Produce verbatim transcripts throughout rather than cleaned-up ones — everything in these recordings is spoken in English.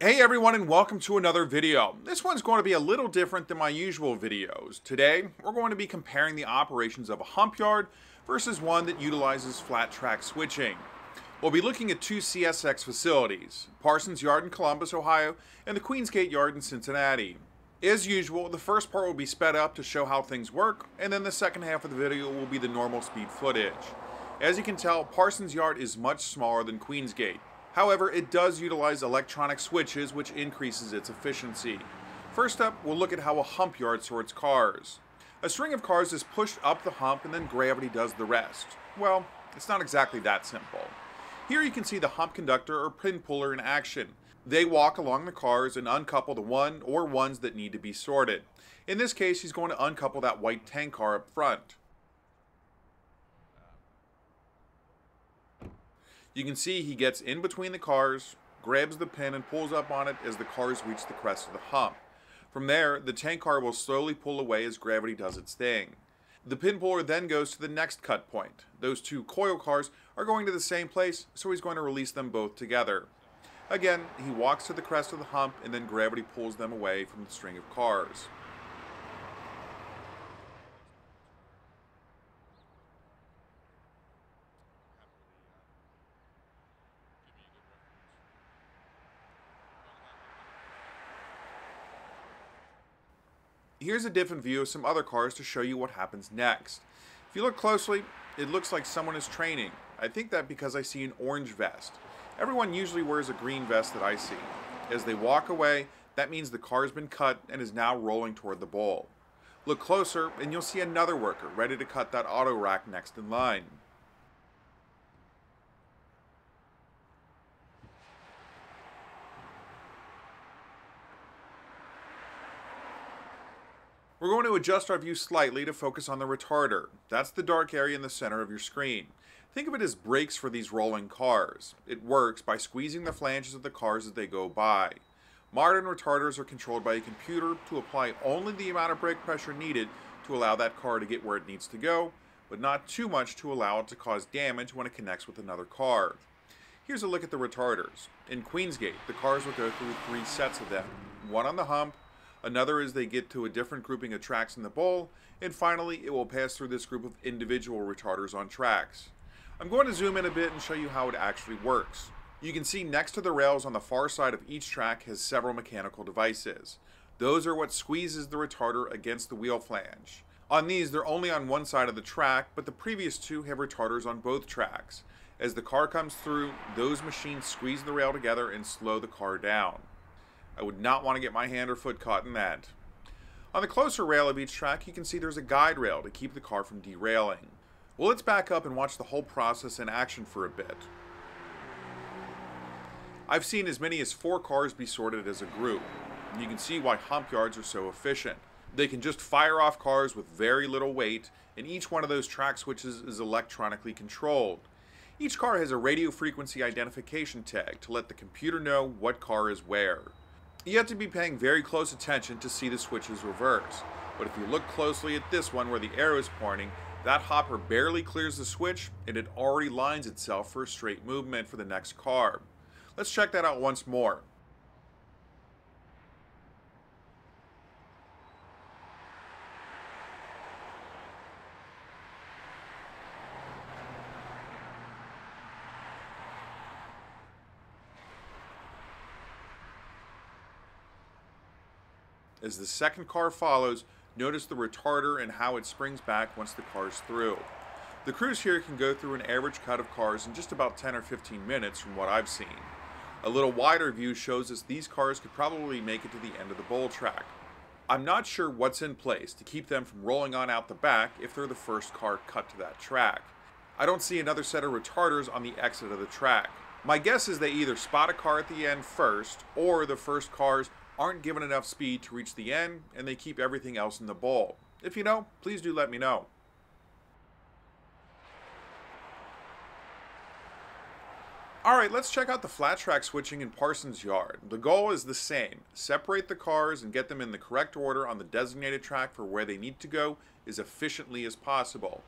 Hey everyone, and welcome to another video. This one's going to be a little different than my usual videos. Today, we're going to be comparing the operations of a hump yard versus one that utilizes flat track switching. We'll be looking at two C S X facilities, Parsons Yard in Columbus, Ohio, and the Queensgate Yard in Cincinnati. As usual, the first part will be sped up to show how things work, and then the second half of the video will be the normal speed footage. As you can tell, Parsons Yard is much smaller than Queensgate. However, it does utilize electronic switches, which increases its efficiency. First up, we'll look at how a hump yard sorts cars. A string of cars is pushed up the hump and then gravity does the rest. Well, it's not exactly that simple. Here you can see the hump conductor or pin puller in action. They walk along the cars and uncouple the one or ones that need to be sorted. In this case, he's going to uncouple that white tank car up front. You can see he gets in between the cars, grabs the pin and pulls up on it as the cars reach the crest of the hump. From there, the tank car will slowly pull away as gravity does its thing. The pin puller then goes to the next cut point. Those two coil cars are going to the same place, so he's going to release them both together. Again, he walks to the crest of the hump and then gravity pulls them away from the string of cars. Here's a different view of some other cars to show you what happens next. If you look closely, it looks like someone is training. I think that because I see an orange vest. Everyone usually wears a green vest that I see. As they walk away, that means the car's been cut and is now rolling toward the bowl. Look closer and you'll see another worker ready to cut that auto rack next in line. We're going to adjust our view slightly to focus on the retarder. That's the dark area in the center of your screen. Think of it as brakes for these rolling cars. It works by squeezing the flanges of the cars as they go by. Modern retarders are controlled by a computer to apply only the amount of brake pressure needed to allow that car to get where it needs to go, but not too much to allow it to cause damage when it connects with another car. Here's a look at the retarders. In Queensgate, the cars will go through three sets of them, one on the hump, another is they get to a different grouping of tracks in the bowl, and finally it will pass through this group of individual retarders on tracks. I'm going to zoom in a bit and show you how it actually works. You can see next to the rails on the far side of each track has several mechanical devices. Those are what squeezes the retarder against the wheel flange. On these, they're only on one side of the track, but the previous two have retarders on both tracks. As the car comes through, those machines squeeze the rail together and slow the car down. I would not want to get my hand or foot caught in that. On the closer rail of each track, you can see there's a guide rail to keep the car from derailing. Well, let's back up and watch the whole process in action for a bit. I've seen as many as four cars be sorted as a group. You can see why hump yards are so efficient. They can just fire off cars with very little weight, and each one of those track switches is electronically controlled. Each car has a radio frequency identification tag to let the computer know what car is where. You have to be paying very close attention to see the switches reverse, but if you look closely at this one where the arrow is pointing, that hopper barely clears the switch and it already lines itself for a straight movement for the next car. Let's check that out once more. As the second car follows, notice the retarder and how it springs back once the car's through. The crews here can go through an average cut of cars in just about ten or fifteen minutes from what I've seen. A little wider view shows us these cars could probably make it to the end of the bowl track. I'm not sure what's in place to keep them from rolling on out the back if they're the first car cut to that track. I don't see another set of retarders on the exit of the track. My guess is they either spot a car at the end first, or the first cars aren't given enough speed to reach the end and they keep everything else in the bowl. If you know, please do let me know. Alright, let's check out the flat track switching in Parsons Yard. The goal is the same. Separate the cars and get them in the correct order on the designated track for where they need to go as efficiently as possible.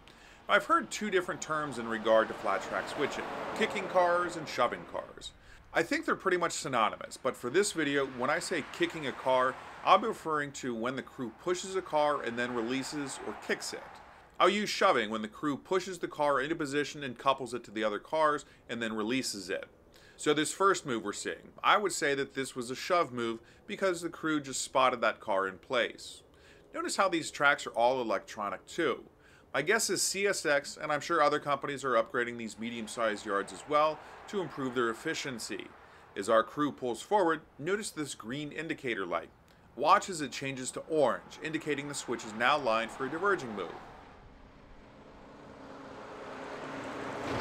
I've heard two different terms in regard to flat track switching, kicking cars and shoving cars. I think they're pretty much synonymous, but for this video, when I say kicking a car, I'll be referring to when the crew pushes a car and then releases or kicks it. I'll use shoving when the crew pushes the car into position and couples it to the other cars and then releases it. So this first move we're seeing, I would say that this was a shove move because the crew just spotted that car in place. Notice how these tracks are all electronic too. My guess is C S X, and I'm sure other companies are upgrading these medium-sized yards as well to improve their efficiency. As our crew pulls forward, notice this green indicator light. Watch as it changes to orange, indicating the switch is now lined for a diverging move.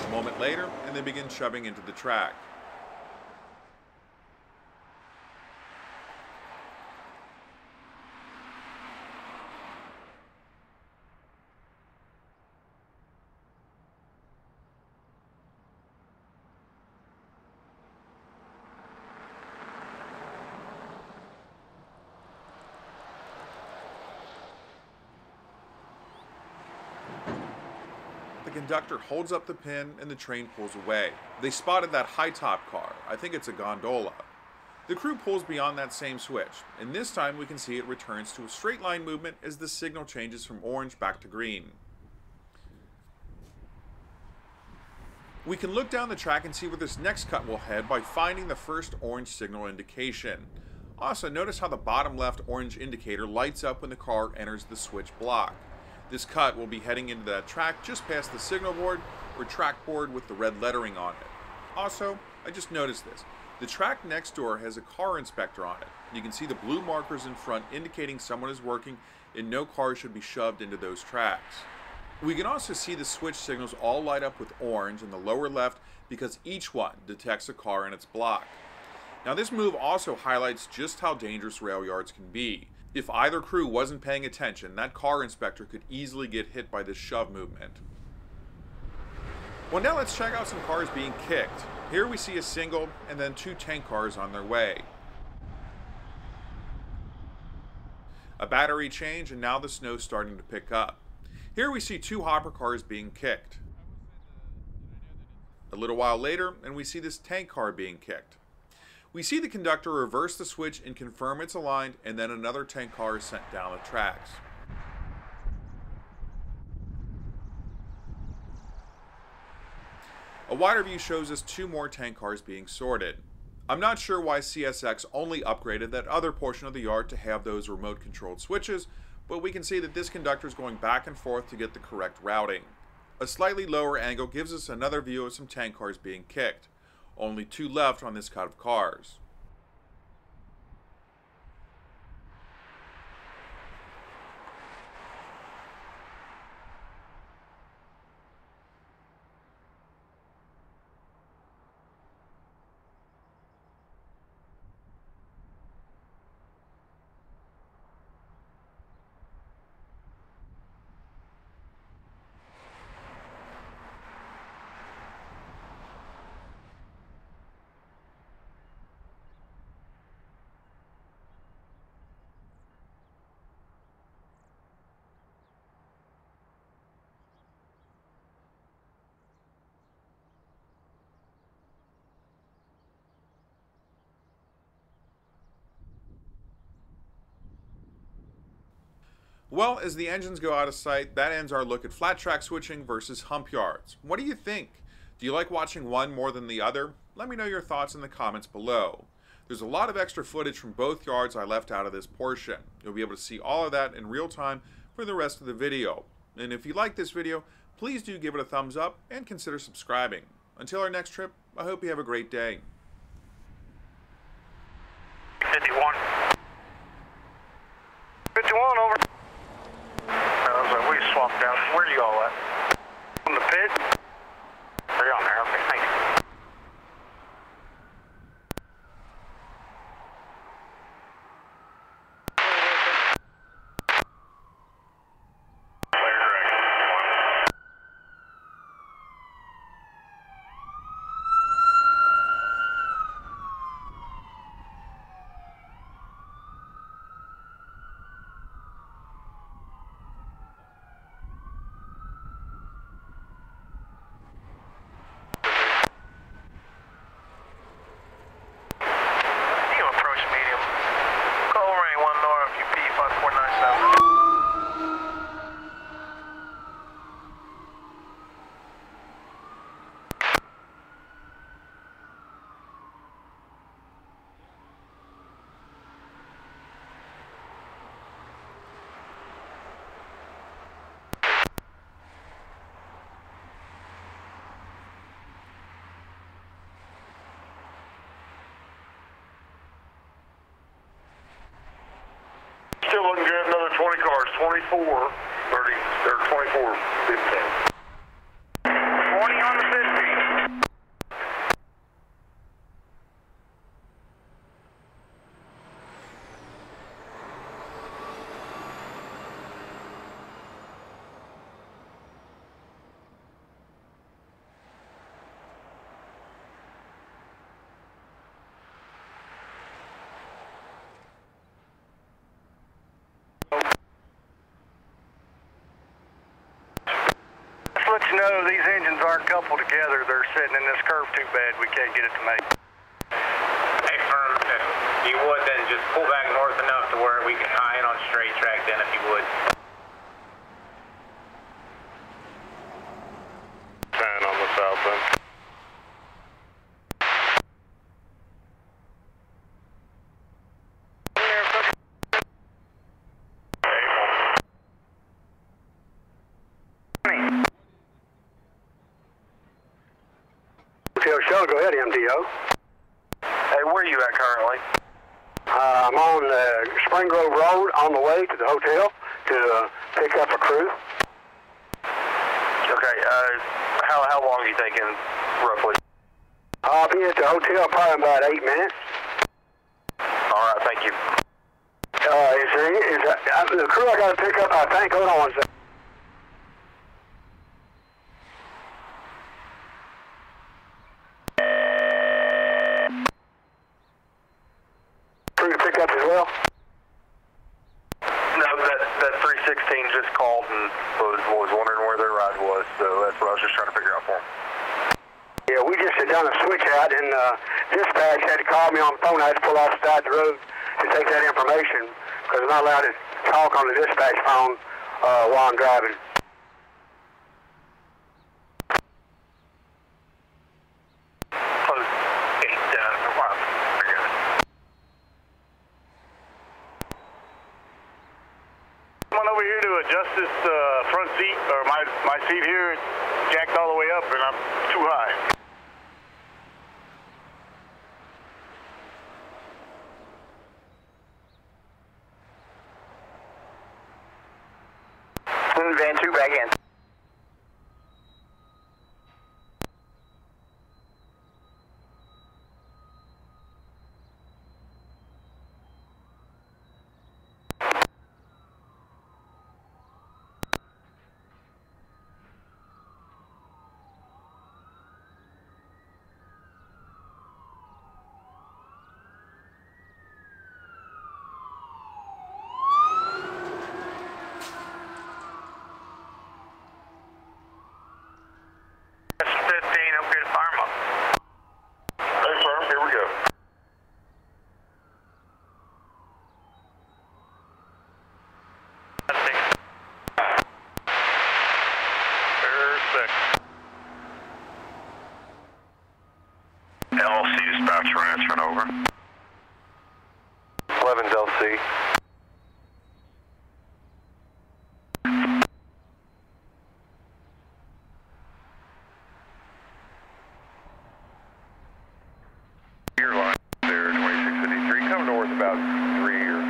A moment later, and they begin shoving into the track. The conductor holds up the pin and the train pulls away. They spotted that high top car. I think it's a gondola. The crew pulls beyond that same switch, and this time we can see it returns to a straight line movement as the signal changes from orange back to green. We can look down the track and see where this next cut will head by finding the first orange signal indication. Also, notice how the bottom left orange indicator lights up when the car enters the switch block. This cut will be heading into that track just past the signal board or track board with the red lettering on it. Also, I just noticed this. The track next door has a car inspector on it. You can see the blue markers in front indicating someone is working and no car should be shoved into those tracks. We can also see the switch signals all light up with orange in the lower left because each one detects a car in its block. Now this move also highlights just how dangerous rail yards can be. If either crew wasn't paying attention, that car inspector could easily get hit by this shove movement. Well, now let's check out some cars being kicked. Here we see a single and then two tank cars on their way. A battery change and now the snow's starting to pick up. Here we see two hopper cars being kicked. A little while later, and we see this tank car being kicked. We see the conductor reverse the switch and confirm it's aligned, and then another tank car is sent down the tracks. A wider view shows us two more tank cars being sorted. I'm not sure why C S X only upgraded that other portion of the yard to have those remote controlled switches, but we can see that this conductor is going back and forth to get the correct routing. A slightly lower angle gives us another view of some tank cars being kicked. Only two left on this cut of cars. Well, as the engines go out of sight, that ends our look at flat track switching versus hump yards. What do you think? Do you like watching one more than the other? Let me know your thoughts in the comments below. There's a lot of extra footage from both yards I left out of this portion. You'll be able to see all of that in real time for the rest of the video. And if you like this video, please do give it a thumbs up and consider subscribing. Until our next trip, I hope you have a great day. fifty-one. fifty-one, over. Down. Where are you all at? On the pit? They're on there. Okay, thank you. twenty-four, thirty, or twenty-four fifteen. No, these engines aren't coupled together. They're sitting in this curve too bad. We can't get it to make. Hey, firm, if you would, then just pull back north enough to where we can high in on straight track then if you would. Sign on the southbound. Go ahead, M D O. Hey, where are you at currently? Uh, I'm on uh, Spring Grove Road on the way to the hotel to uh, pick up a crew. Okay, uh, how, how long are you taking, roughly? I'll be at the hotel probably about eight minutes. All right, thank you. Uh, is there any, is that, uh, the crew I got to pick up, I think, hold on one second. I'm not allowed to talk on the dispatch phone uh, while I'm driving. Come on over here to adjust this uh, front seat, or my, my seat here. It's jacked all the way up and I'm too high. Transferring over. eleven's L C. Your line there, twenty-six fifty-three. Come north about three or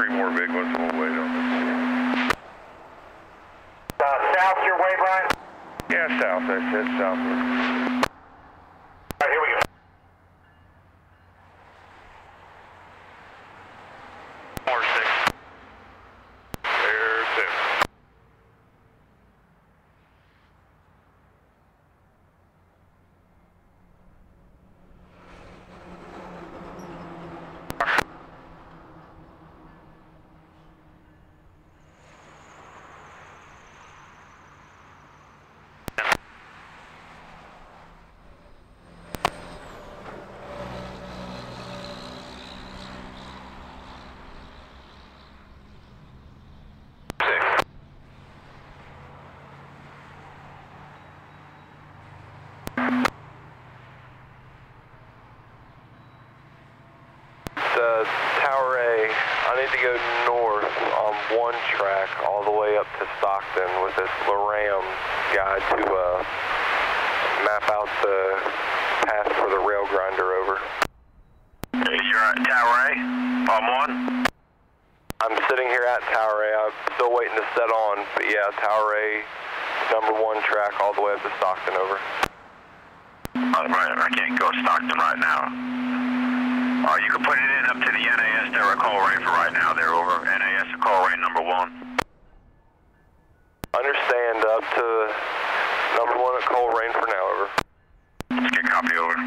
three more big ones. We'll wait on this. Uh, south your way, Brian? Yeah, south. I said south. Uh, Tower A, I need to go north on one track all the way up to Stockton with this Loram guy to uh, map out the path for the rail grinder over. Hey, you're at Tower A, I'm on. I'm sitting here at Tower A. I'm still waiting to set on, but yeah, Tower A, number one track all the way up to Stockton, over. Oh, right, I can't go Stockton right now. All right, you can put it in up to the N A S. They're a call rate for right now. They're over. N A S, a call rate number one. Understand, up to number one at call rain for now, over. Let's get copy, over.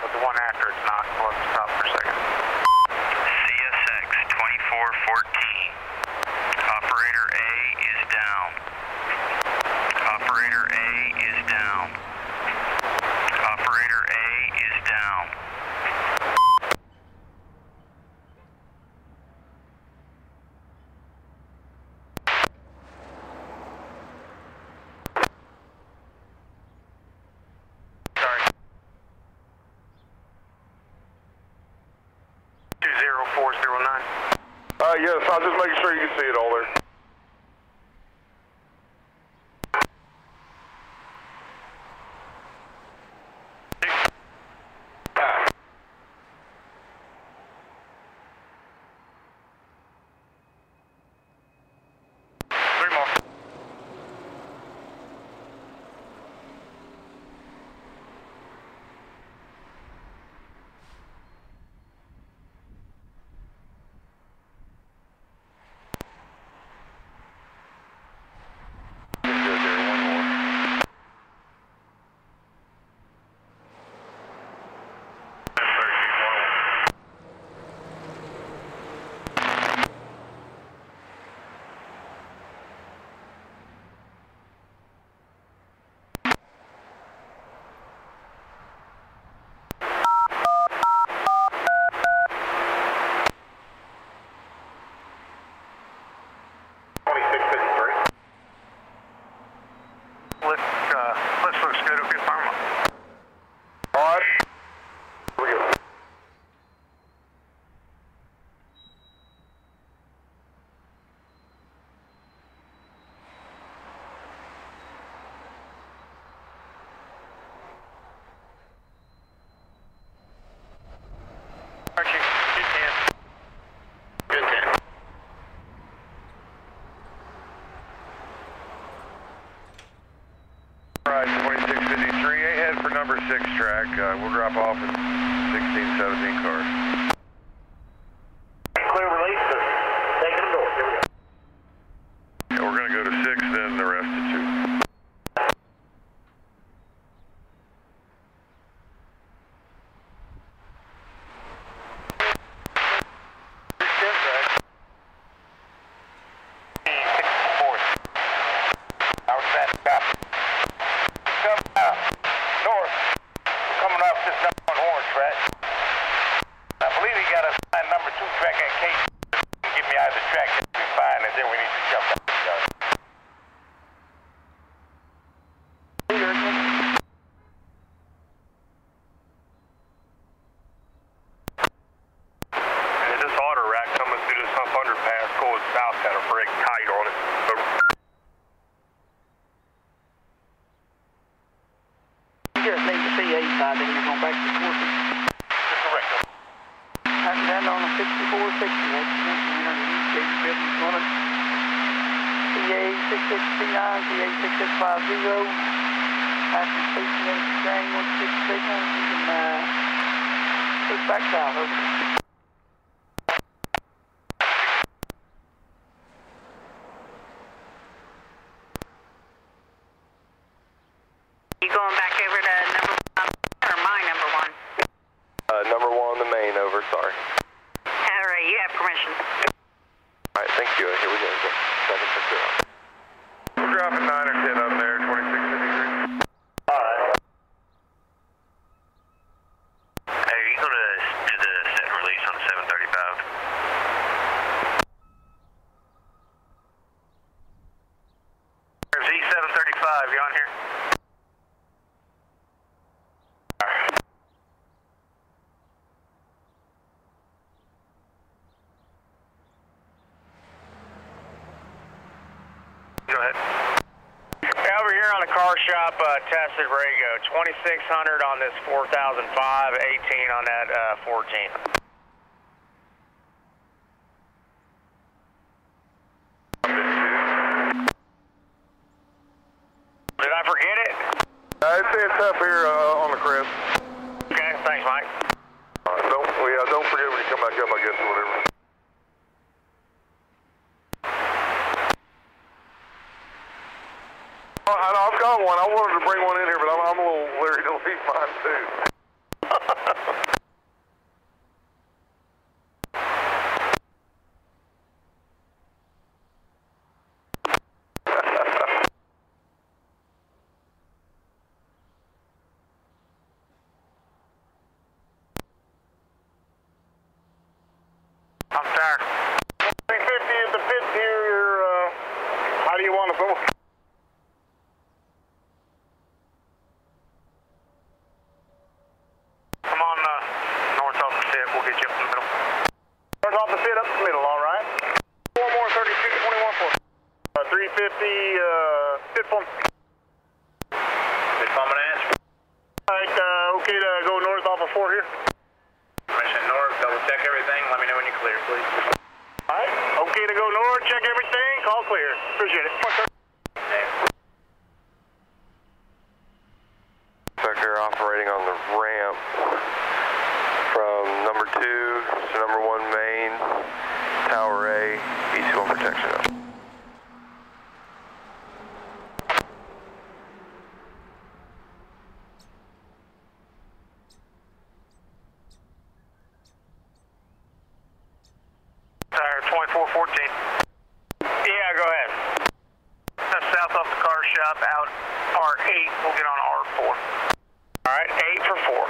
But the one after it's not. We'll have to stop for a second. C S X twenty-four fourteen. Operator A is down. Operator A is down. Operator A is down. Uh, yes, I'm just making sure you can see it, all there. twenty-six fifty-three, ahead for number six track. Uh, we'll drop off at sixteen seventeen cars. Yay. eight six six three nine, eight six six five zero. After station exchange, once you get the signal, you can uh, push back south, over. Shop, uh, tested Rago, twenty-six hundred on this four thousand five, eighteen on that uh, fourteen. Did I forget it? Uh, it's, it's up here uh, on the crest. Okay, thanks, Mike. Uh, don't, yeah, don't forget when you come back up, I guess, or whatever. I wanted to bring one in here, but I'm, I'm a little leery to leave mine too. I'm tired. three fifty is the fifth here. Uh, how do you want to go? Tower A, East Oak Mill protection up. Tire twenty-four fourteen. Yeah, go ahead. That's south off the car shop, out R eight, we'll get on R four. Alright, eight for four.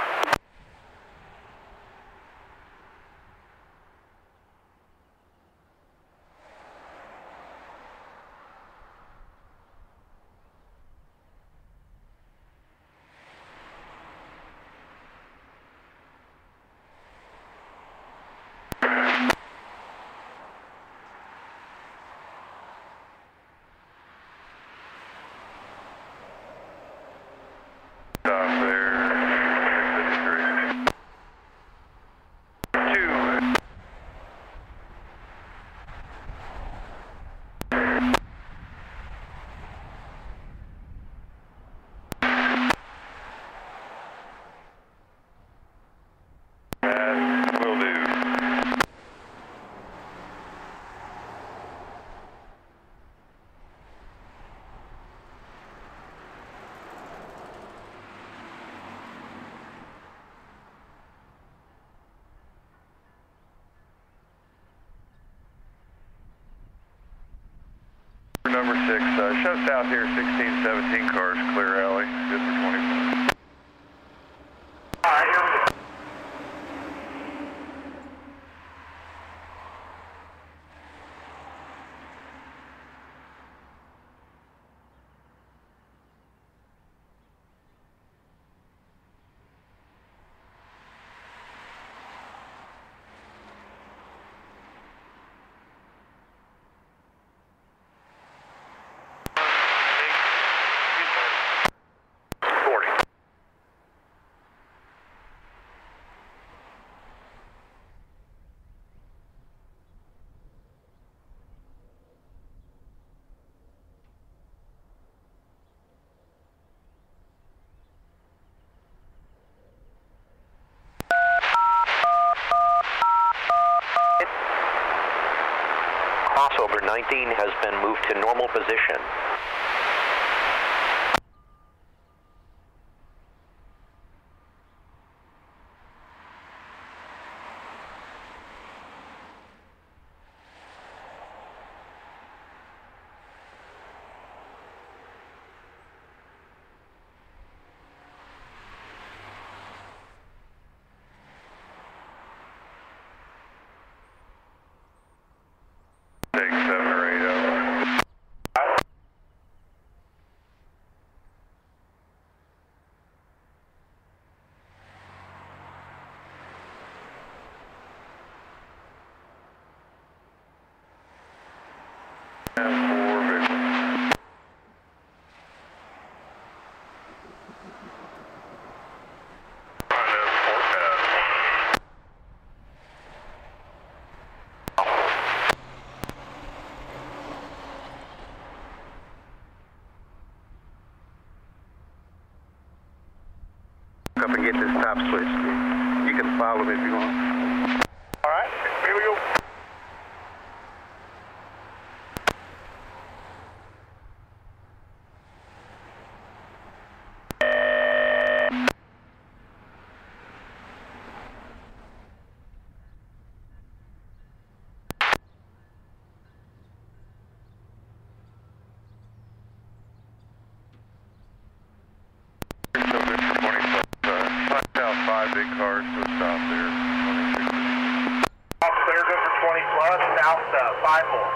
Number six, uh, shut south here, sixteen seventeen cars, clear alley, good for twenty-four. forty. nineteen has been moved to normal position. Up and get this top switch. You can follow me if you want. All right, here we go. Big cars to a stop there. Off clear, go for twenty plus, south uh, five more.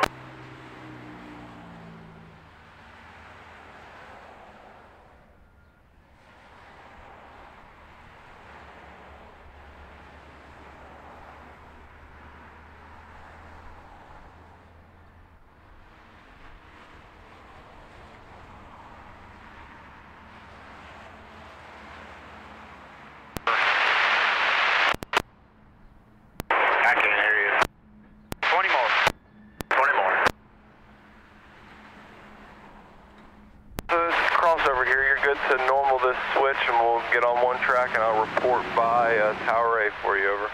To normal this switch, and we'll get on one track, and I'll report by uh, Tower A for you, over.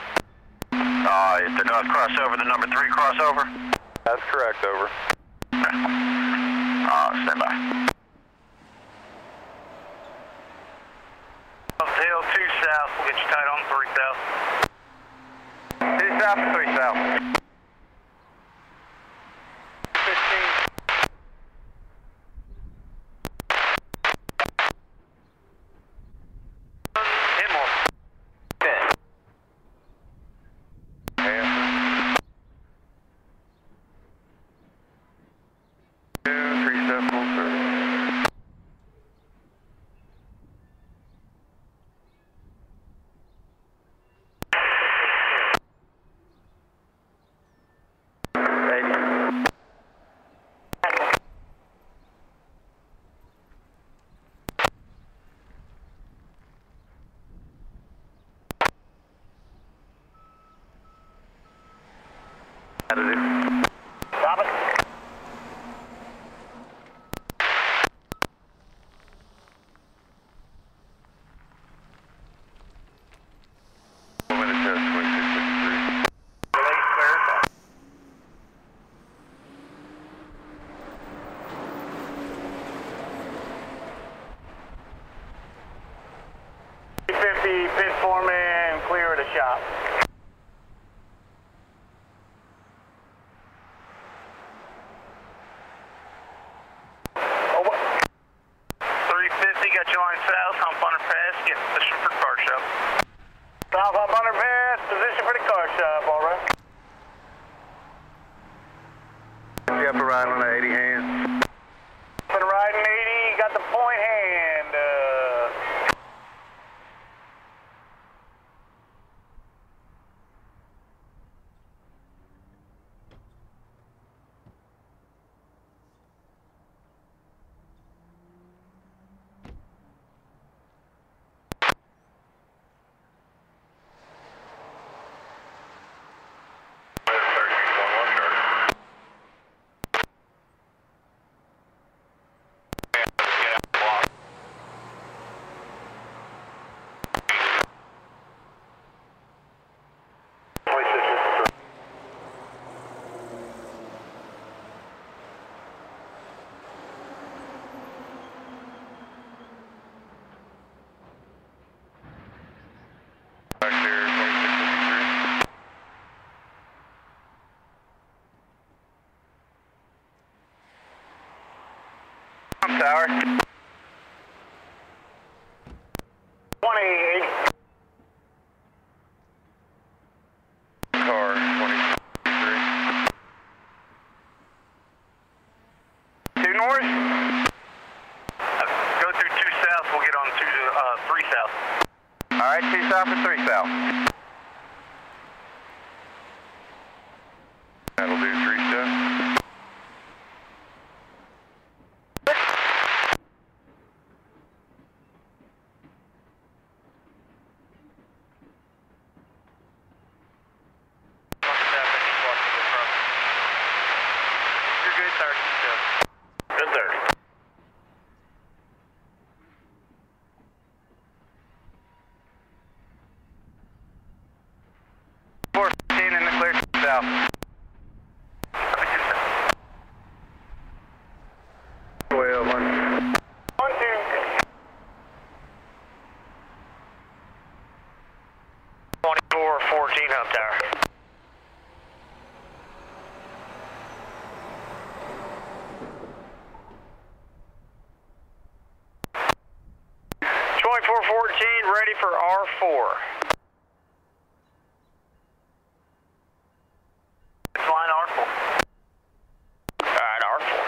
Uh, is the north crossover the number three crossover? That's correct, over. Uh, stand by. Tail two south, we'll get you tight on three south. Two south and three south. Stop it. three fifty, pit foreman, clear at the shop. North Tower. twenty-eight. Ready for R four. It's line R four. All right, R four.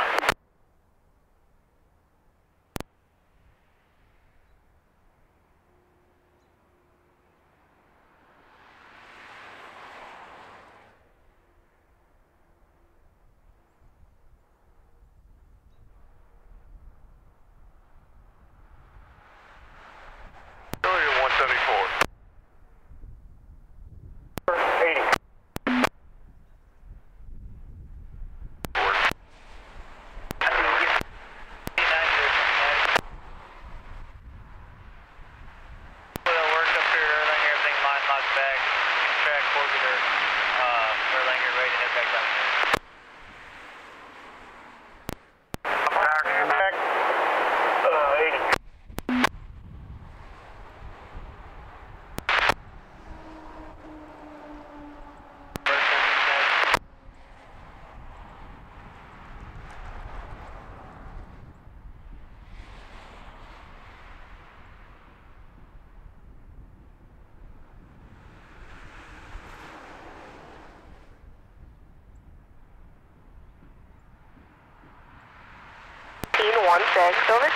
One six, over.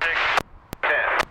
Six, ten.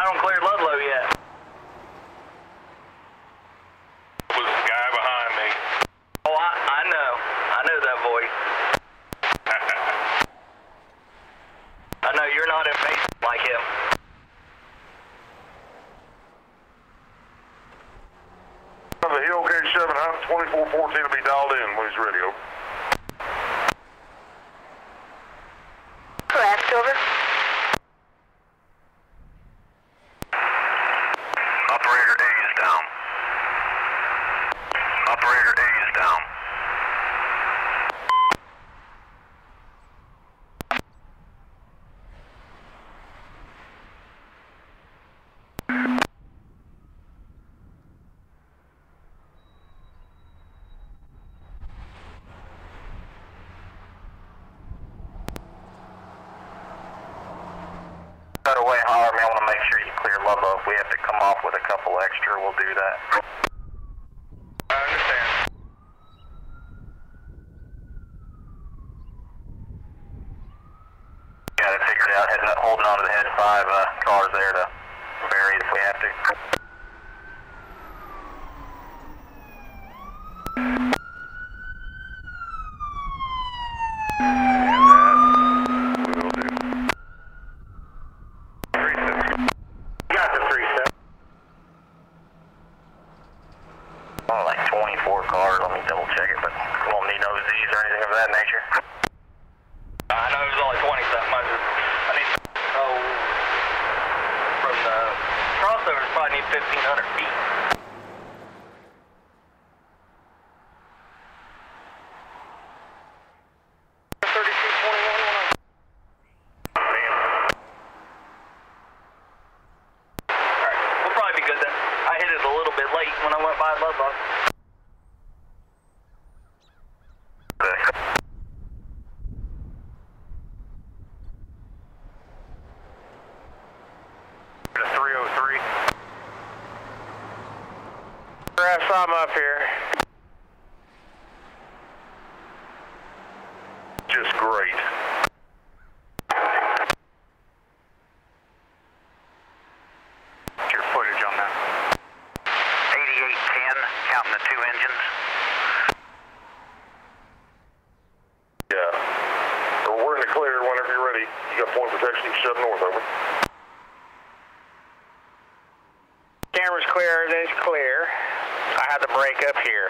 I don't clear Ludlow yet. of the hill, gate seven, Hunt twenty-four fourteen will be dialed in when he's ready. Over. Left, over. Operator A is down. Operator A is down. I'm up here. Just great. What's your footage on that? eighty-eight ten, counting the two engines. Yeah. So we're in the clear whenever you're ready. You got point protection, you shove north, over. Camera's clear, everything's clear. I had to break up here.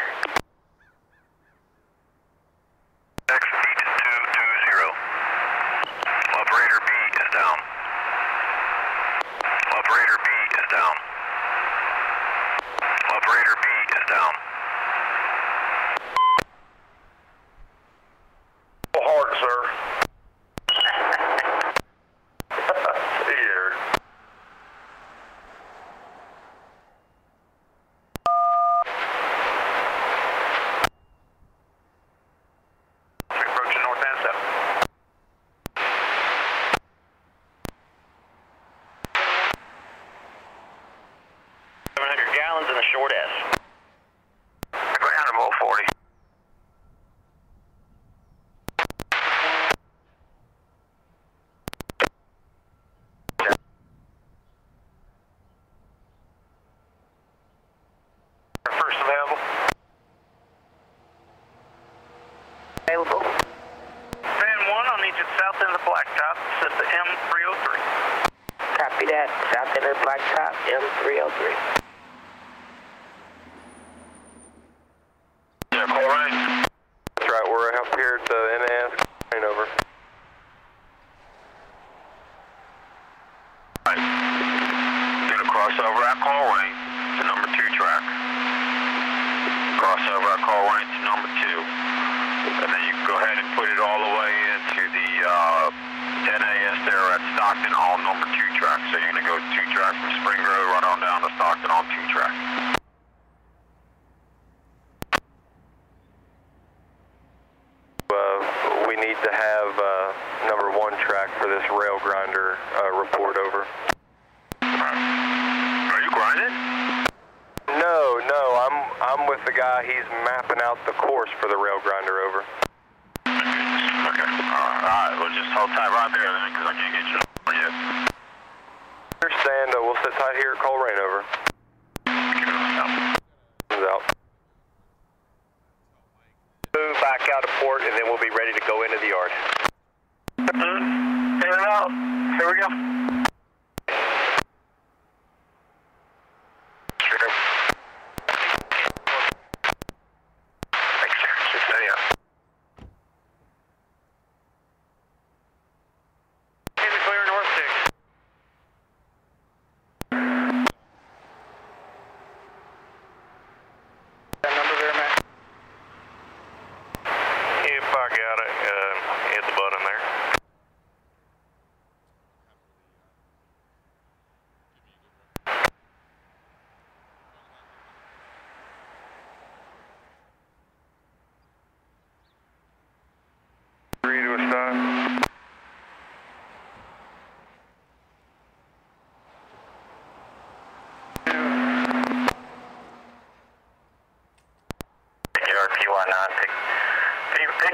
Next feet two two zero. Operator B is down. Operator B is down. Operator B is down. Hard, sir. Here. Stockton on number two track, so you're going to go two track from Spring Grove right on down to Stockton on two track. Uh, we need to have uh, number one track for this rail grinder uh, report, over. Right. Are you grinding? No, no, I'm I'm with the guy. He's mapping out the course for the rail grinder, over. Okay, alright, right. We'll just hold tight right there then, because I can't get you over yet. Understand, uh, we'll sit tight here at Colerain, over. Comes out. Move back out of port, and then we'll be ready to go into the yard. Mm-hmm. In and out. Here we go. Sure.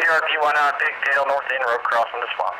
E R P one nine, big tail, north end road crossing the swamp.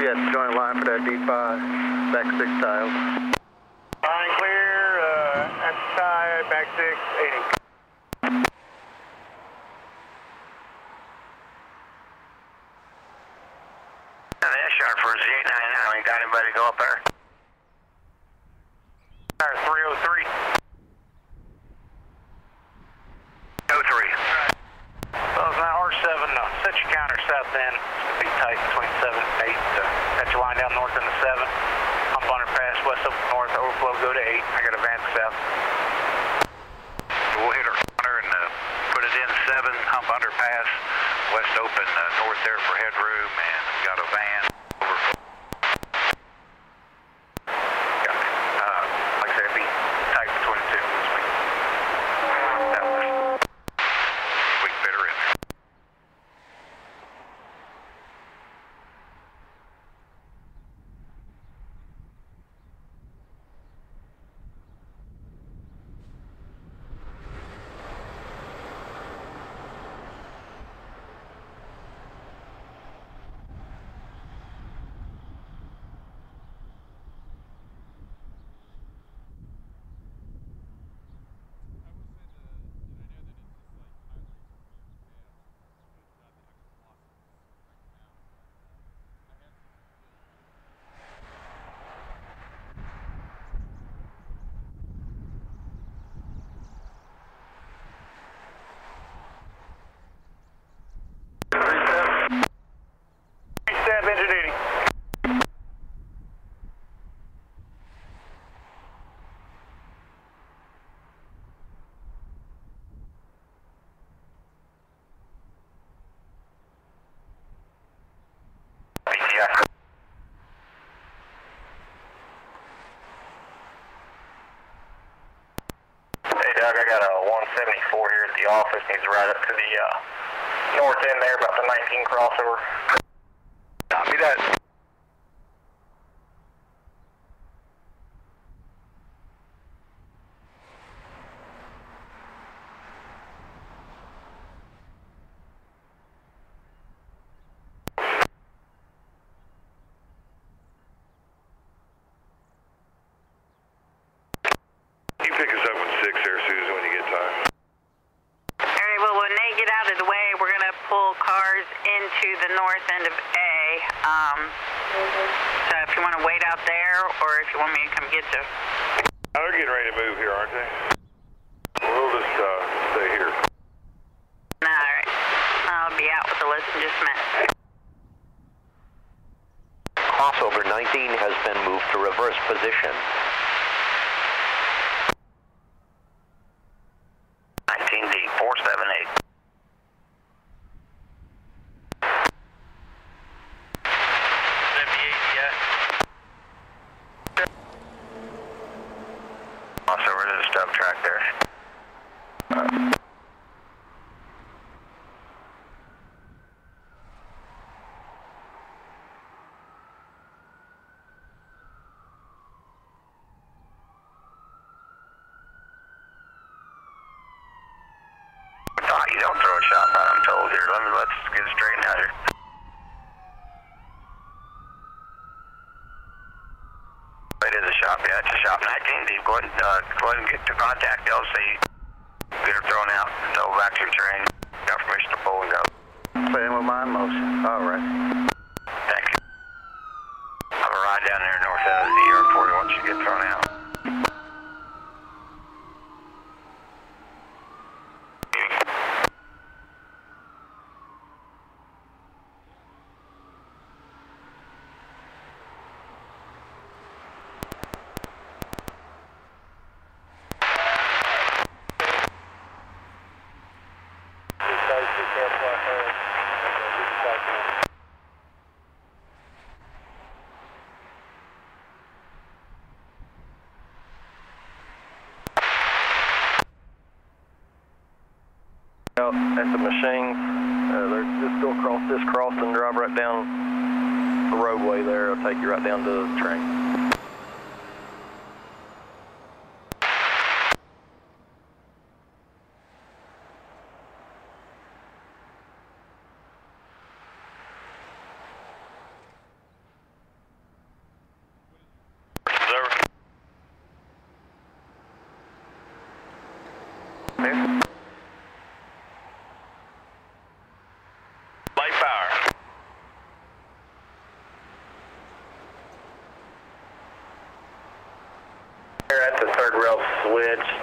Yes, joint line for that D five, back six tiles. Line clear, uh, at the tire, back six, eighty. Doug, I got a one seventy-four here at the office. Needs to ride up to the uh, north end there, about the nineteen crossover. Copy that. Into the north end of A, um, so if you want to wait out there, or if you want me to come get you. They're getting ready to move here, aren't they? We'll just uh, stay here. All right. I'll be out with the list in just a minute. Crossover nineteen has been moved to reverse position. At the machines, uh, they're just go across this cross and drive right down the roadway there. It'll take you right down to the train.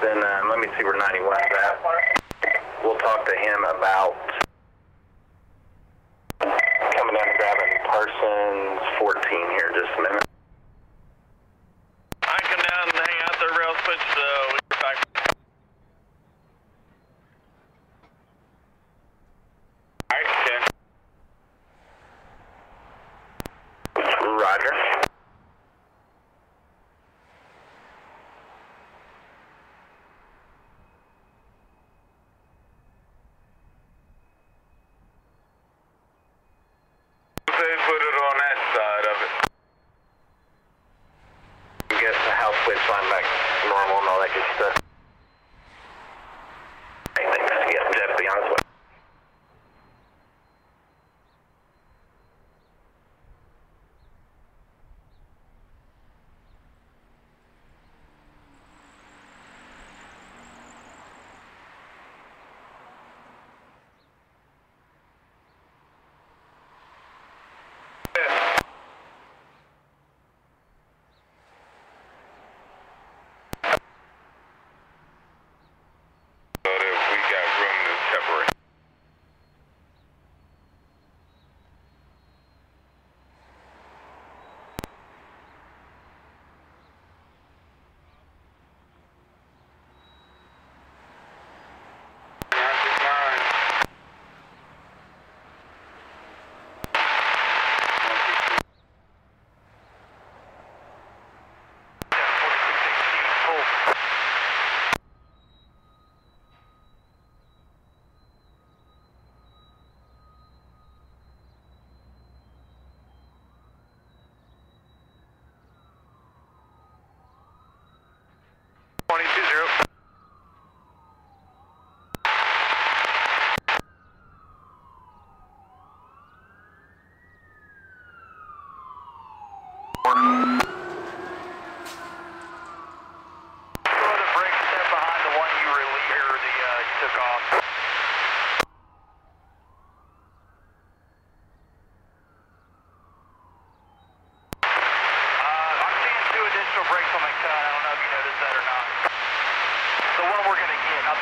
Then uh, let me see where ninety-one's at. We'll talk to him about coming down and grabbing Parsons fourteen here just a minute. I come down and hang out there, rail switch, so we're back. All right, okay. Roger.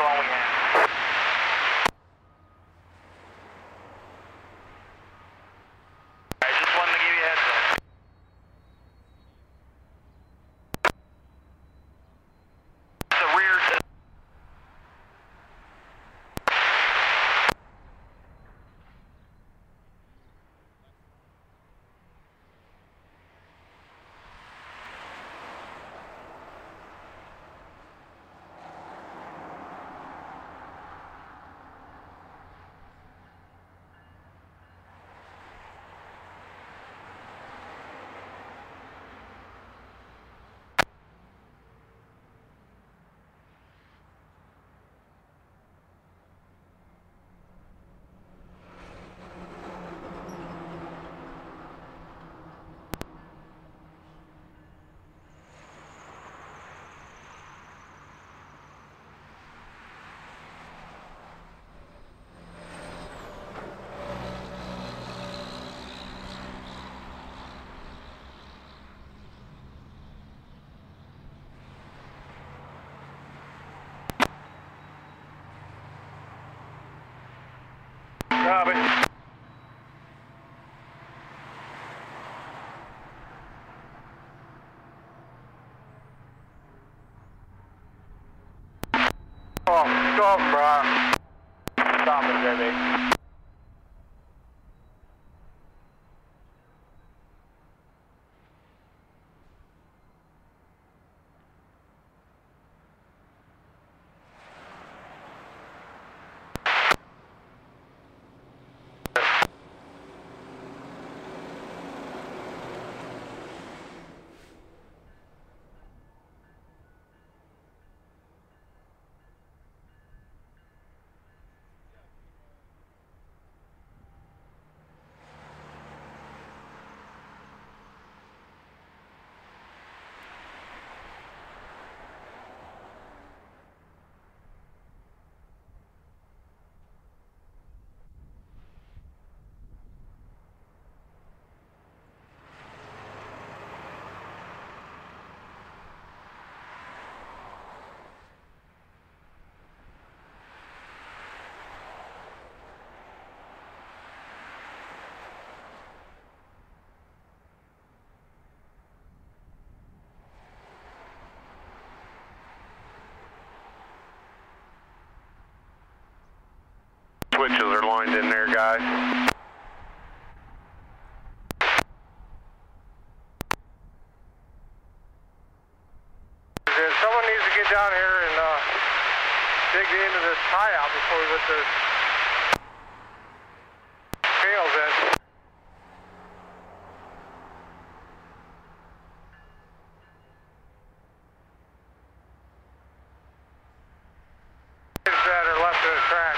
all we have. I just wanted to give you a heads up. The rear. Copy. Stop, stop, bruh. Stop it, baby. Switches are lined in there, guys. Someone needs to get down here and uh, dig into this tie out before we let those scales in. Is that or left of the track?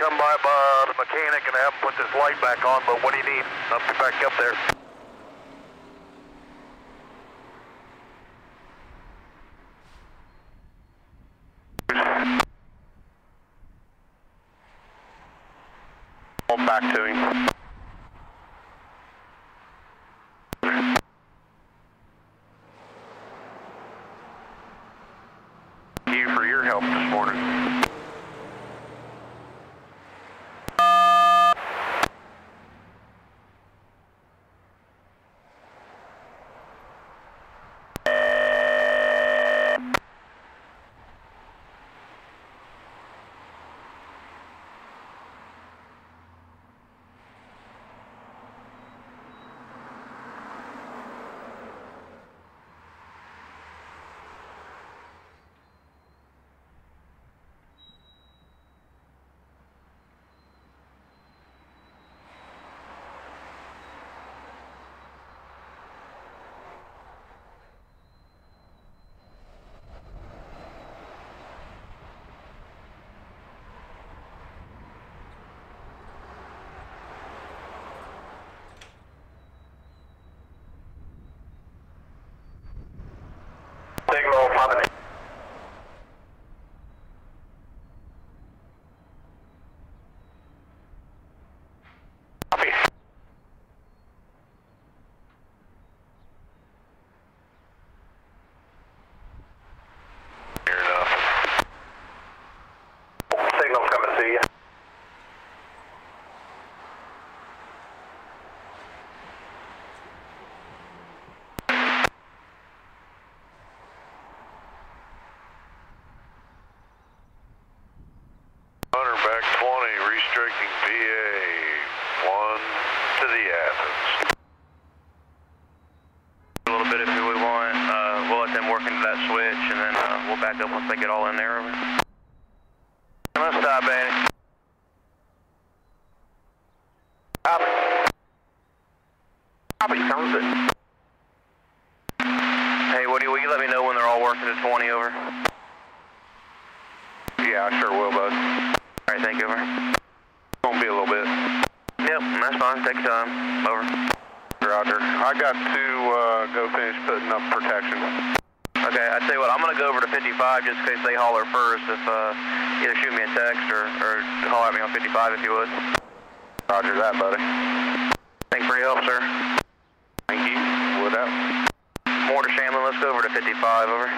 Come by uh, the mechanic and have him put this light back on, but what do you need? I'll be back up there. Hold back to him. Thank you for your help this morning. striking P A one to the Athens. A little bit if we want. Uh, we'll let them work into that switch, and then uh, we'll back up once they get all in there. Let's stop, Annie. Copy. Copy, Thompson. Hey, Woody, will you let me know when they're all working to twenty, over? Yeah, I sure will, bud. All right, thank you, over. It's gonna be a little bit. Yep, that's fine, take your time, over. Roger, I got to uh, go finish putting up protection. Okay, I tell you what, I'm gonna go over to fifty-five just in case they holler first. If uh, either shoot me a text or, or holler at me on fifty-five if you would. Roger that, buddy. Thanks for your help, sir. Thank you. Wood out. Mortar Shamlin, let's go over to fifty-five, over.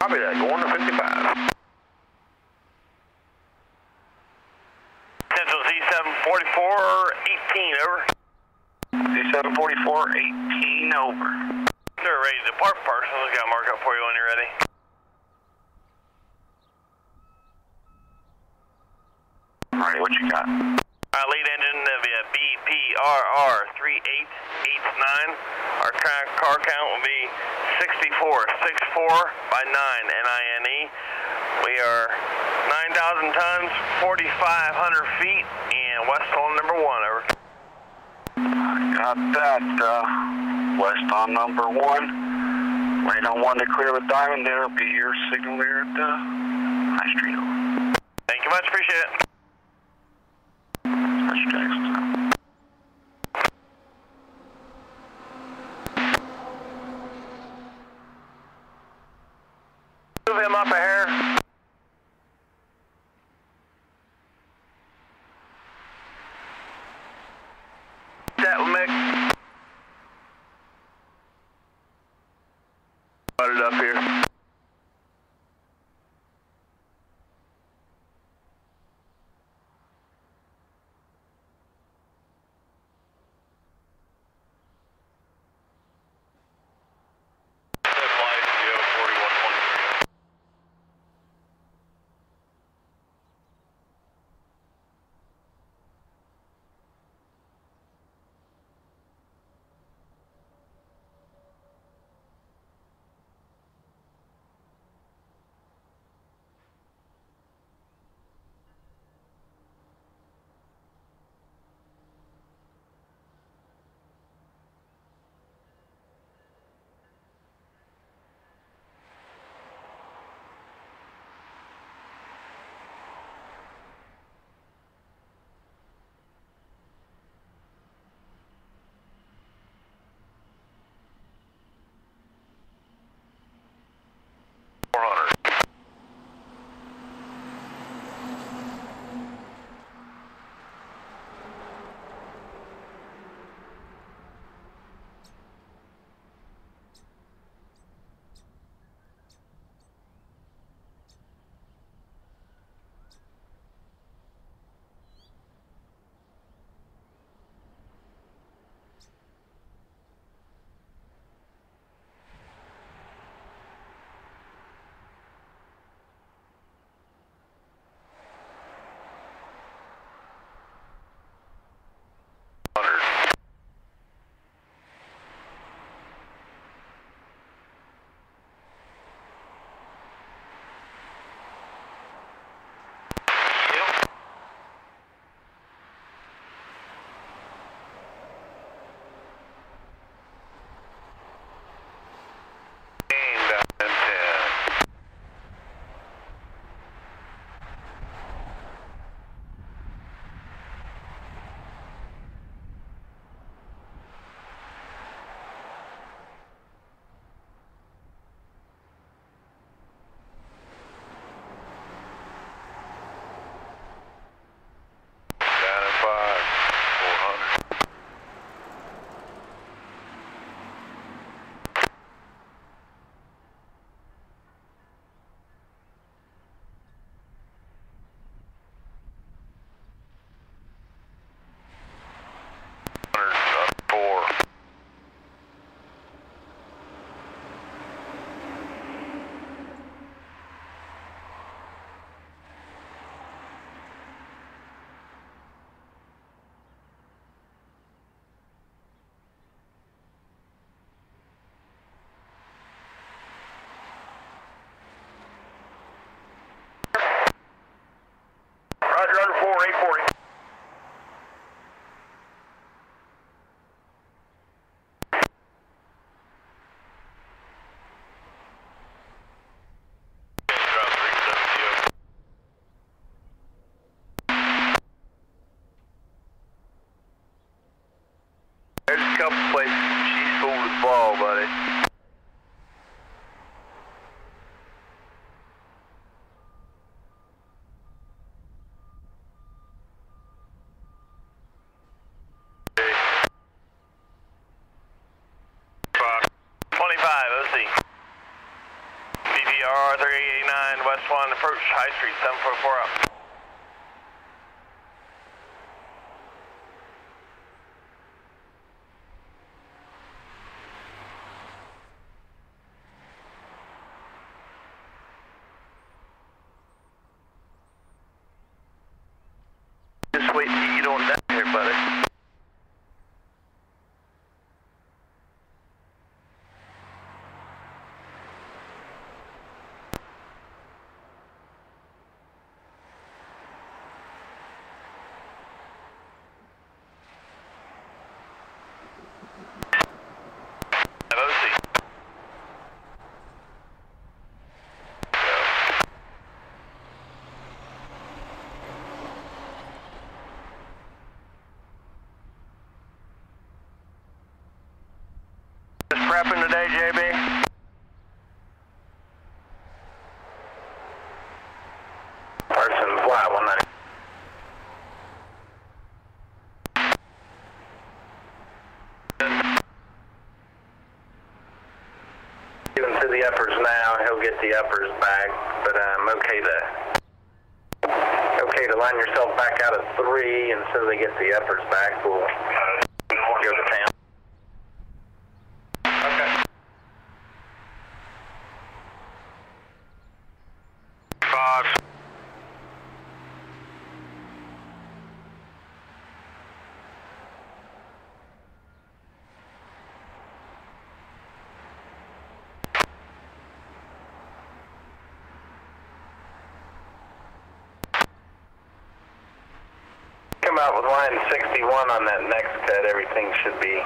Copy that, going to fifty-five. Central Z seven forty-four eighteen, over. Z seven forty-four eighteen, over. They're ready to depart, Parsons. I've got a markup for you when you're ready. Alright, what you got? Our lead engine of B P R R three eight eight nine. Our car count will be sixty-four, sixty-four by nine, N I N E. We are nine thousand tons, forty-five hundred feet, and west on number one, over. I got that, uh, west on number one. Wait on one to clear the diamond there. It'll be your signal there at uh, High Street, over. Thank you much, appreciate it. Mister Jackson. Move him up a hair. That mix. Put it up here. three eighty-nine West one, approach High Street, seven forty-four up. Just wait till you don't down here, buddy. Prepping today, J B? Parsons flat, one ninety. Even to the uppers now, he'll get the uppers back, but I'm um, okay to, okay to line yourself back out at three, and so they get the uppers back, we'll uh, go to town. Out with line sixty-one on that next cut, everything should be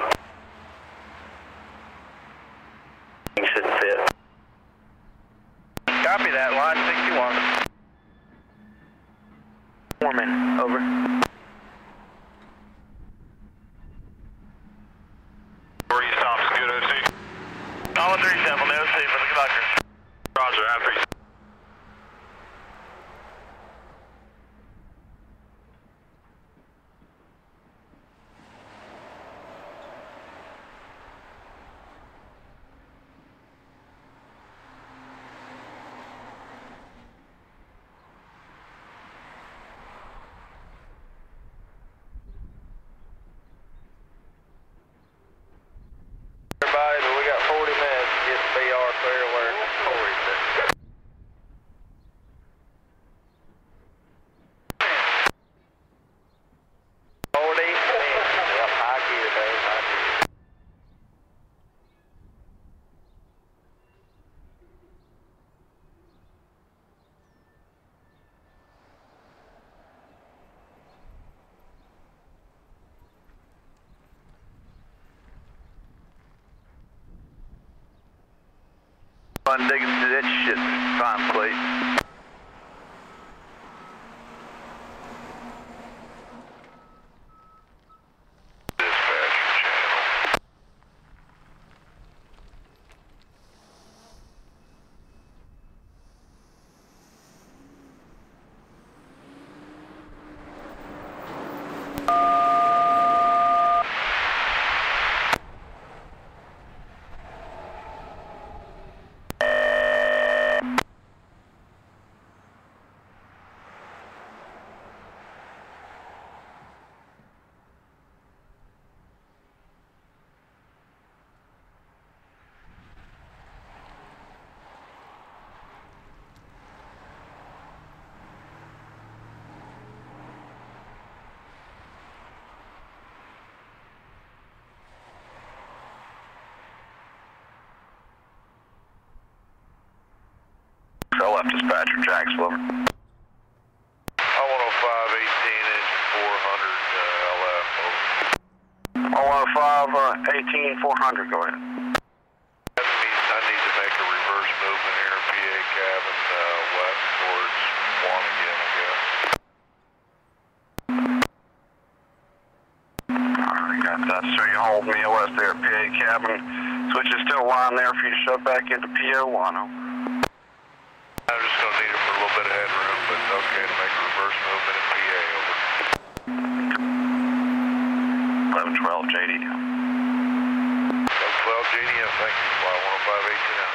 should fit. Copy that, line sixty-one. Foreman, over. Where you, Thompson? Good O C. All three sample, no O C for the conductor. Roger, I appreciate. I'm digging into that shit, fine, please. Dispatcher Jackslow. I one oh five, eighteen, engine four hundred, uh, L F, over. I one oh five, uh, eighteen, four hundred, go ahead. That means I need to make a reverse movement here, P A cabin, uh, left towards one again, I guess. Alright, got that, so you hold me west there, P A cabin. Switch is still lying there for you to shove back into P O one. twelve J D M, thank you, fly one oh five, eighteen out.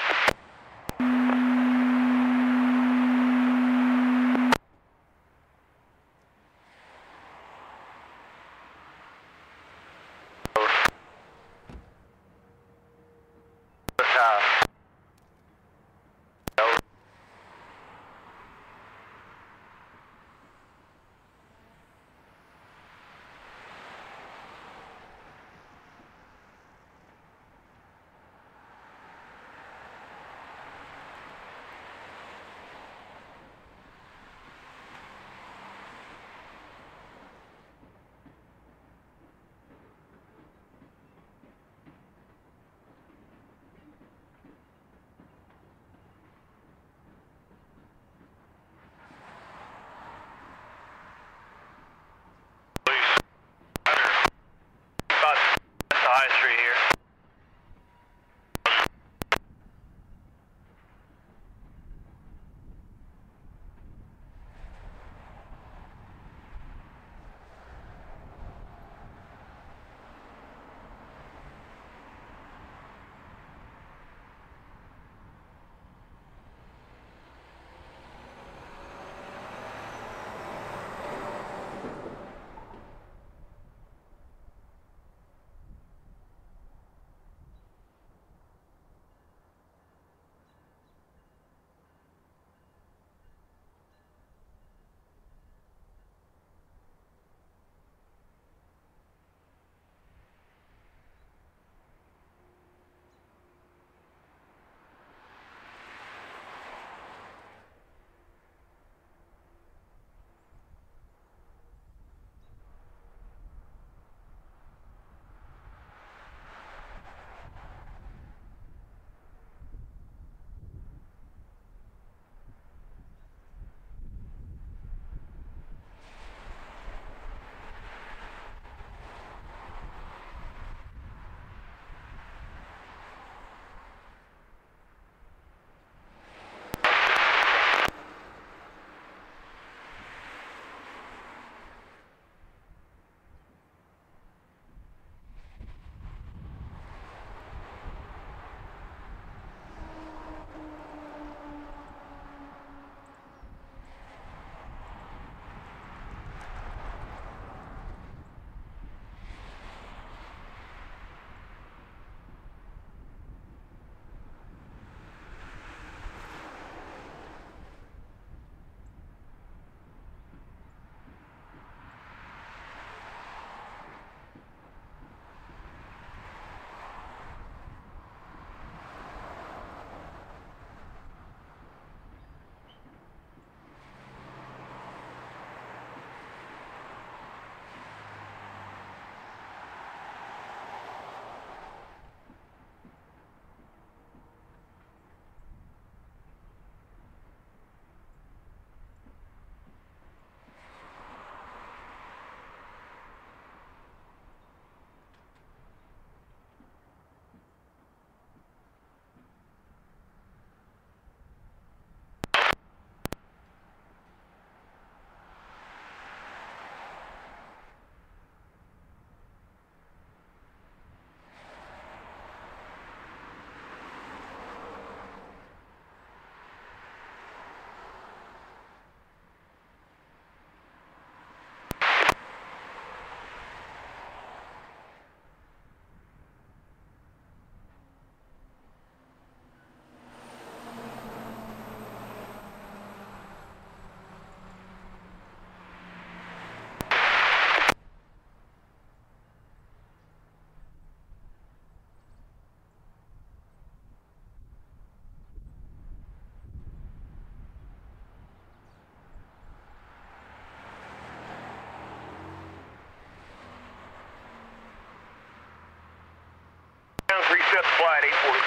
set the fly at eight forty.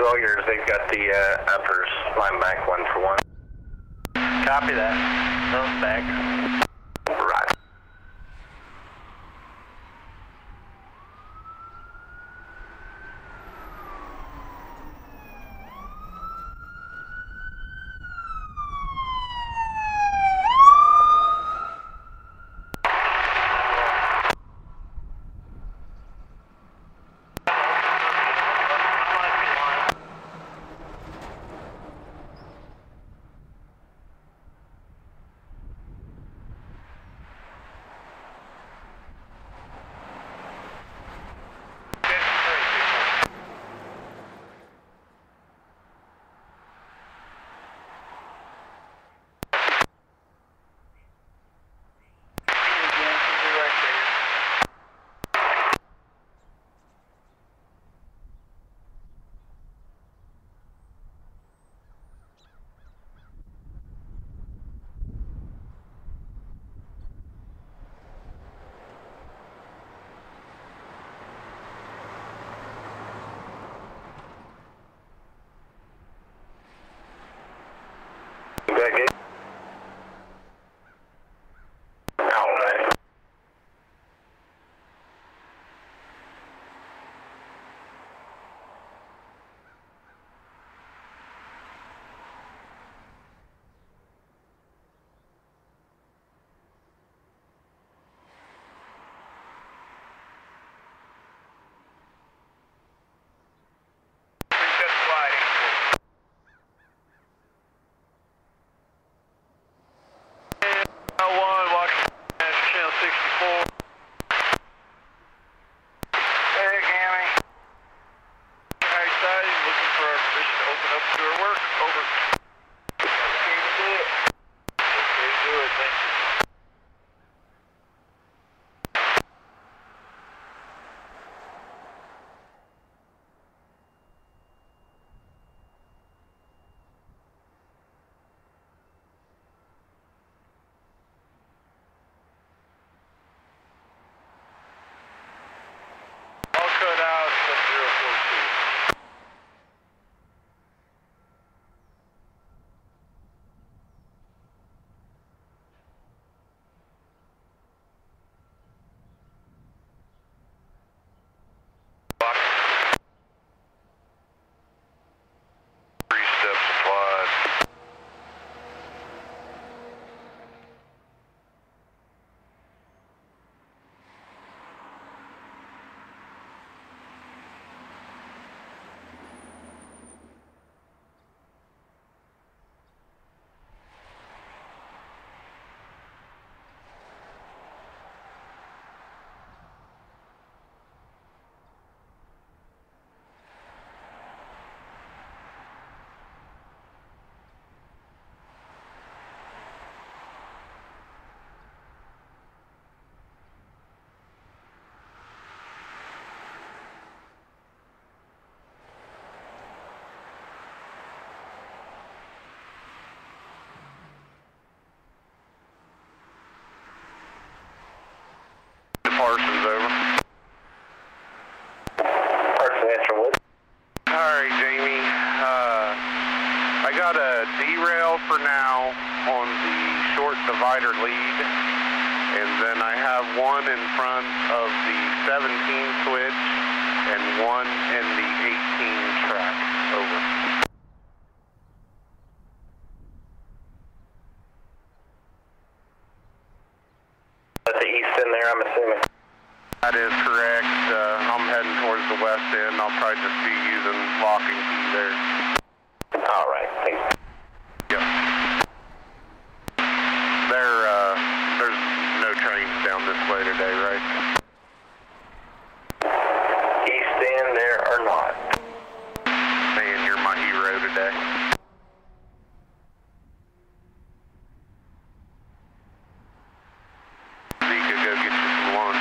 Lawyers, they've got the uh, uppers. Climb back one for one. Copy that. No, back. Right. Parsons, over. Parsons, answer what? All right, Jamie. Uh, I got a derail for now on the short divider lead, and then I have one in front of the seventeen switch and one in the eighteen track, over. That is correct. Uh, I'm heading towards the west end. I'll probably just be using locking key there. All right. Thanks. Yep. There, uh, there's no trains down this way today, right? East end, there are not. Man, you're my hero today. Zika, go get you some lunch.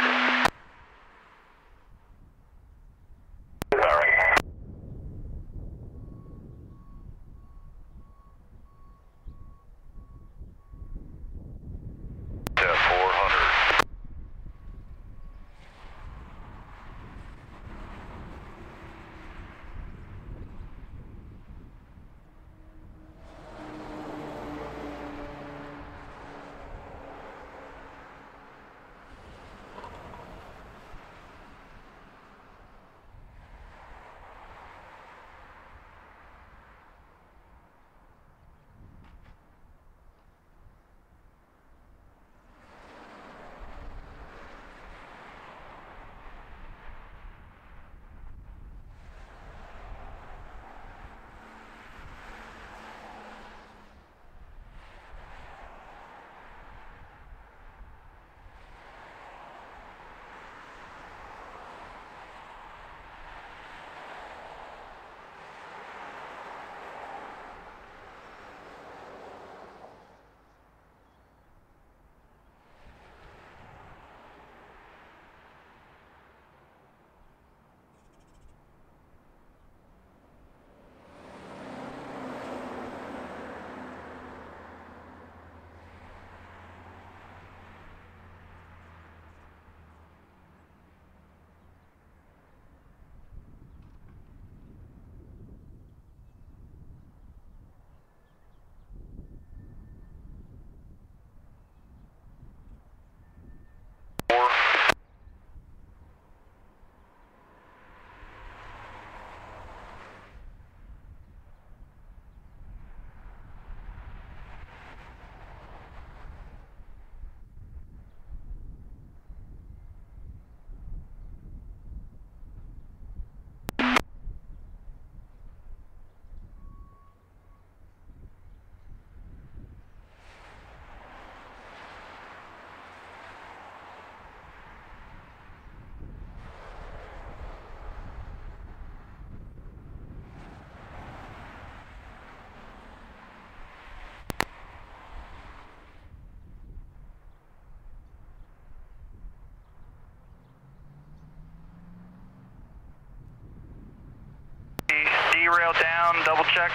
Derail down, double check.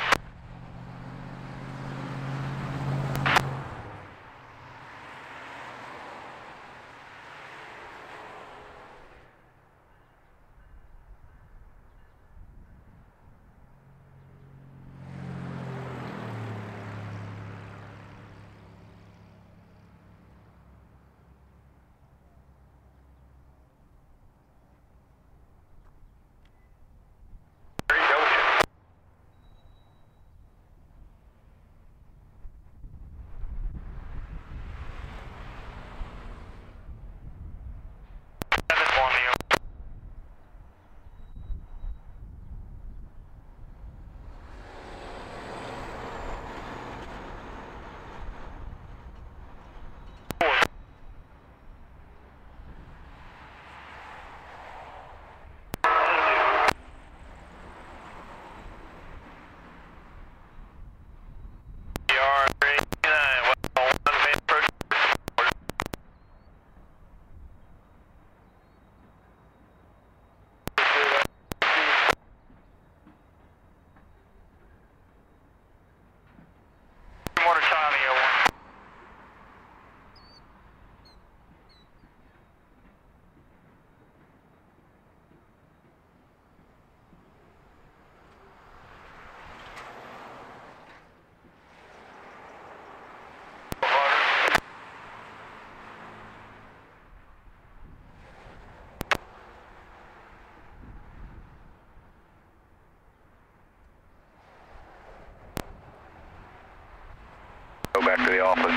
office.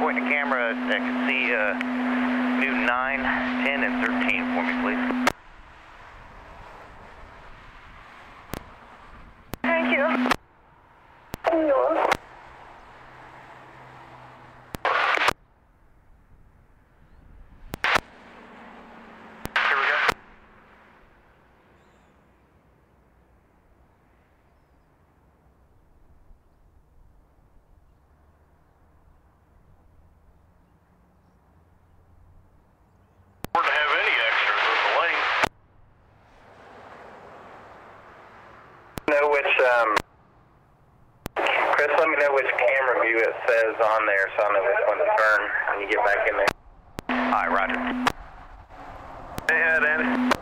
Point the camera, I can see uh, new nine, ten, and thirteen for me, please. Thank you. Here we go. Um, Chris, let me know which camera view it says on there so I know which one to turn when you get back in there. Alright, roger. Hey, ahead, Andy.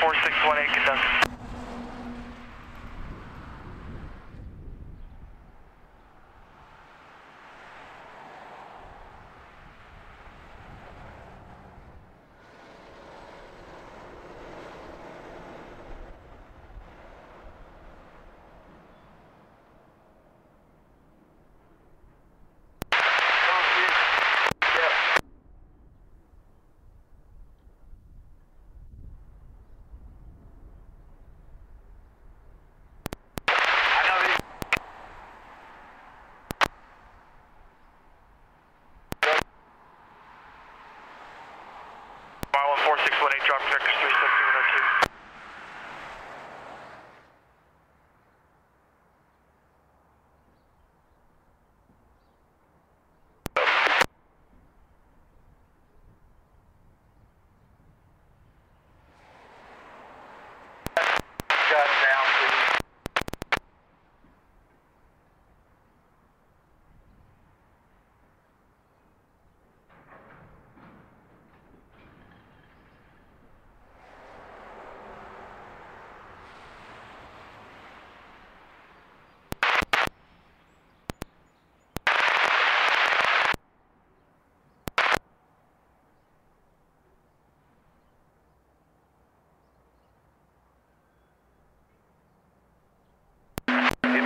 four six one eight, conductor.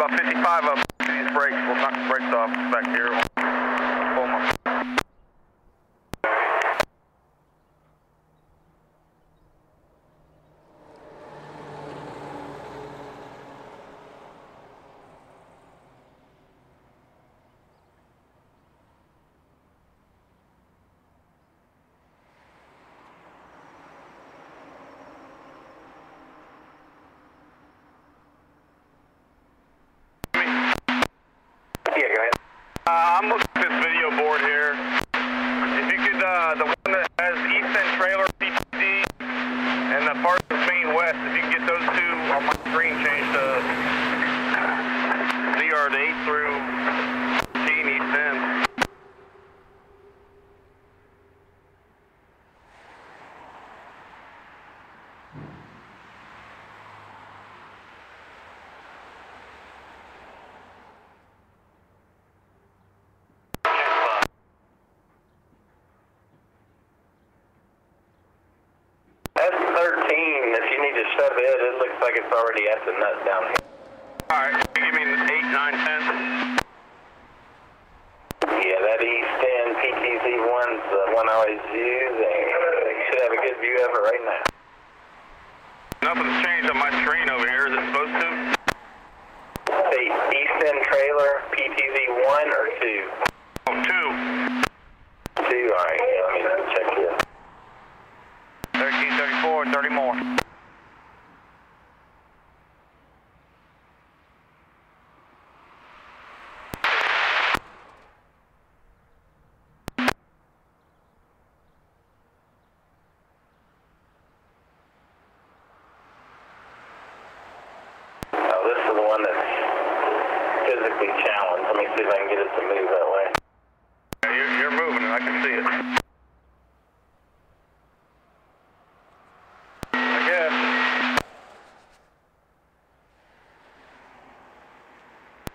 about fifty-five up. These brakes, we'll knock the brakes off back here. Pull them up. Uh, I'm looking at this video board here. If you could, uh, the one that has East End Trailer P T D and the Parsons Main West, if you can get those two on my screen changed to Z R to eight through fifteen East End. It looks like it's already at the nut down here. Alright, you give me an eight, nine, ten? Yeah, that East End P T Z one's the one I always use, and you should have a good view of it right now. Nothing's changed on my screen over here. Is it supposed to? Say East End Trailer P T Z one or two? Oh, two. two, alright, yeah, let me check it out. thirteen thirty-four and thirty more. Challenge. Let me see if I can get it to move that way. Yeah, you're, you're moving it. I can see it. I guess.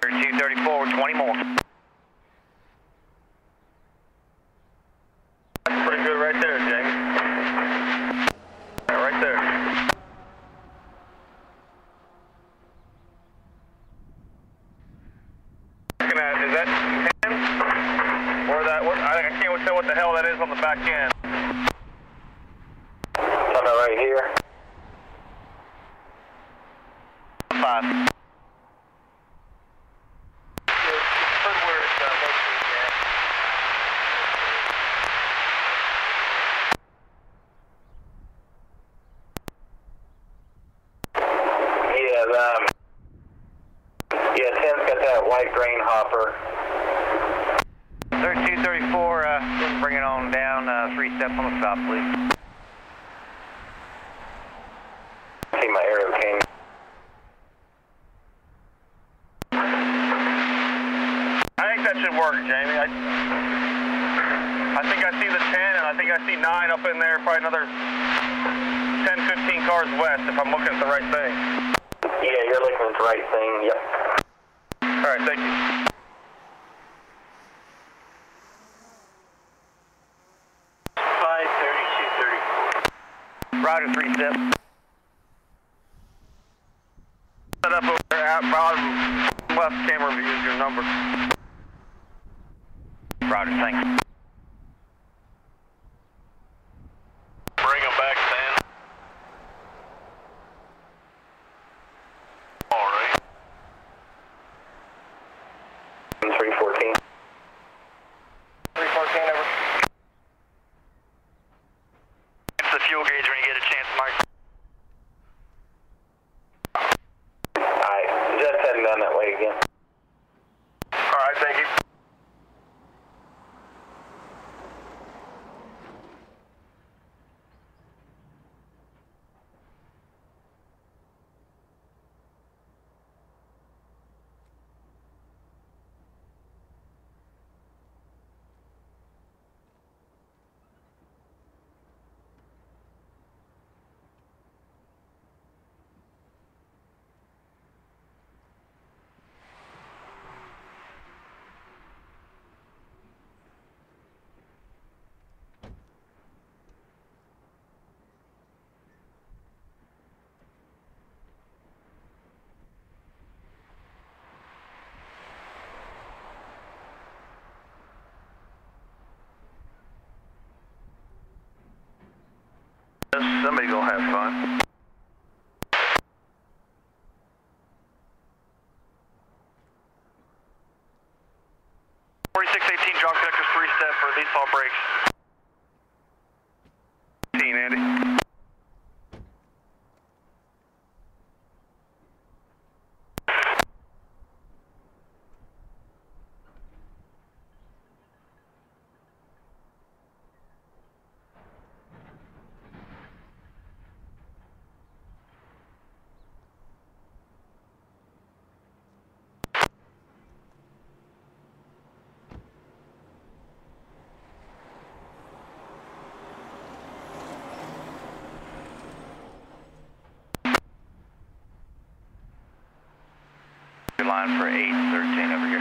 thirty-two thirty-four, twenty more. That's pretty good right there, Jamie. Yeah, right there. Is that ten? Or that, what, I, I can't tell what the hell that is on the back end. Something right here. Five. Yeah, put where it's uh, located at. Yeah, um, yeah, ten's got that white grain hopper. thirteen thirty-four, uh, bring it on down, uh, three steps on the stop, please. See my arrow cane. I think that should work, Jamie. I, I think I see the ten, and I think I see nine up in there, probably another ten, fifteen cars west if I'm looking at the right thing. Yeah, you're looking at the right thing, yep. All right, thank you. five thirty-two thirty-four. Roger, three steps. Set up over there at bottom left camera view is your number. Roger, thanks. Bring them back, Sam. Again. All right, thank you. Somebody gonna have fun. forty-six eighteen, drop connectors three step for these tall brakes. eighteen, Andy. Line for eight thirteen over here.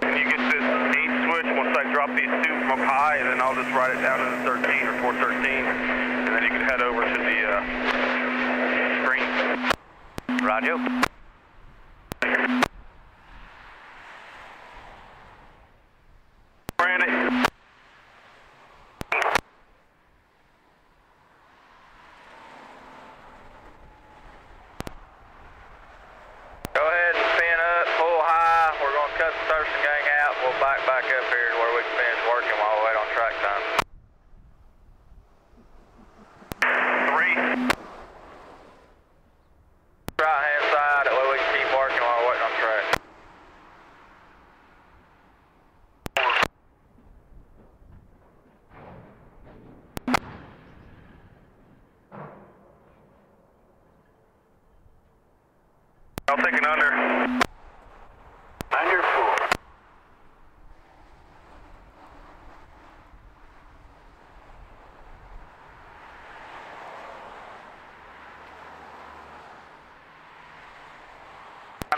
Can you get this eight switch once I drop these two from up high, and then I'll just ride it down to the thirteen or four thirteen, and then you can head over to the uh, screen. Roger.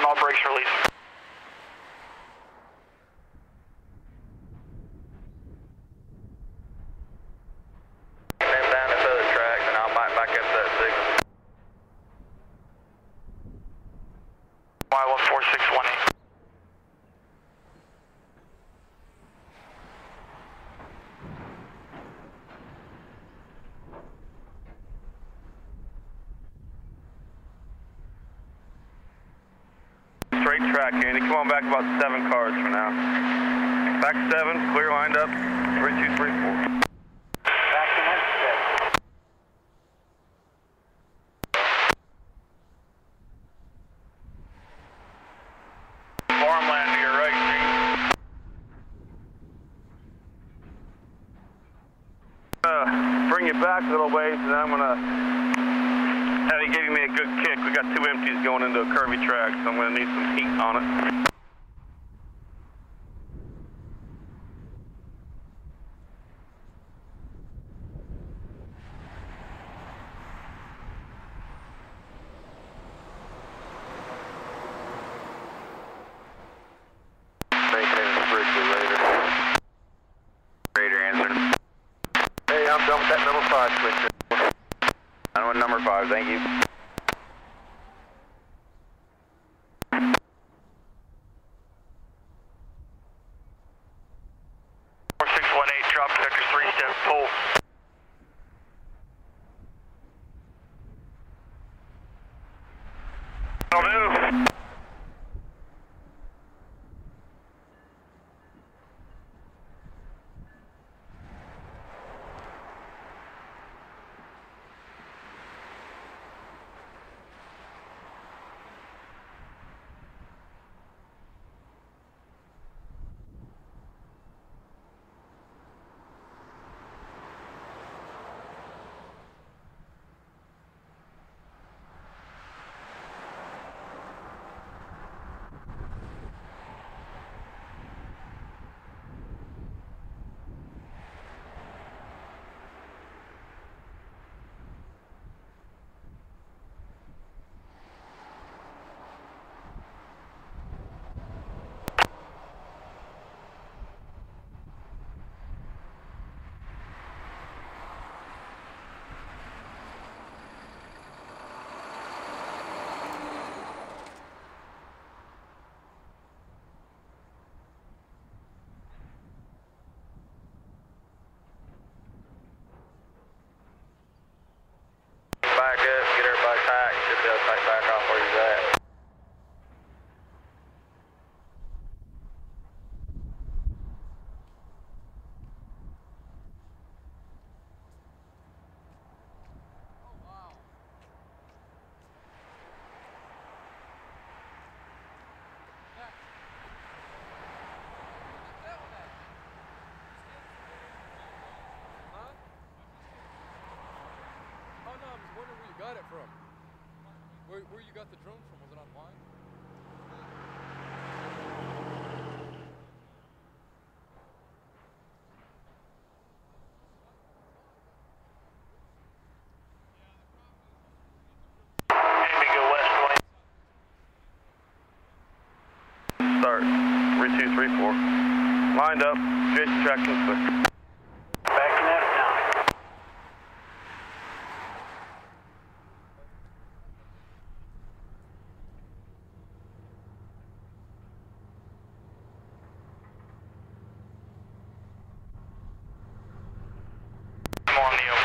All brakes release. Down this other track, and I'll bite back up to that six. Y one four six one eight. Track, Andy. Come on back about seven cars for now. Back seven, clear lined up. Three, two, three, four. Back to next step. Farmland to your right, Gene. Uh, bring you back a little ways, and I'm gonna. He gave me a good kick. We got two empties going into a curvy track, so I'm going to need some heat on it. Thank you. four six one eight, drop connectors three step pull. That'll do. Where, where you got the drone from? Was it online? Start three two three four. Lined up. Jason tracking quick. Backing out of town. Come on, Neil.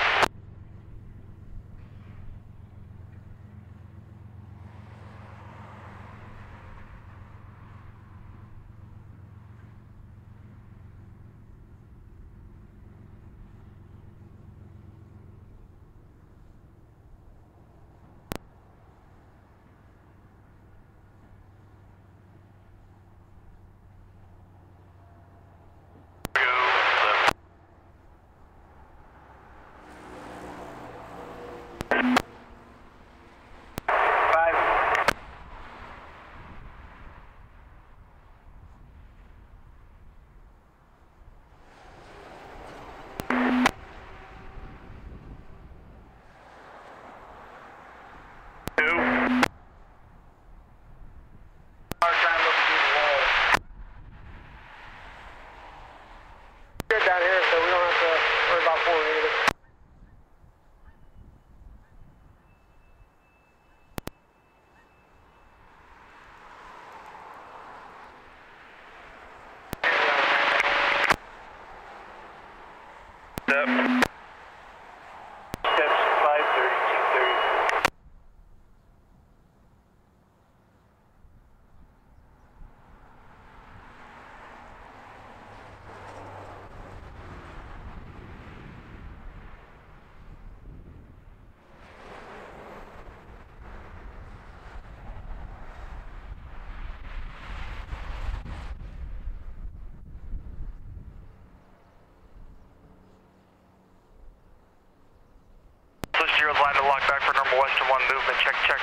Line to lock back for normal western one movement. Check, check.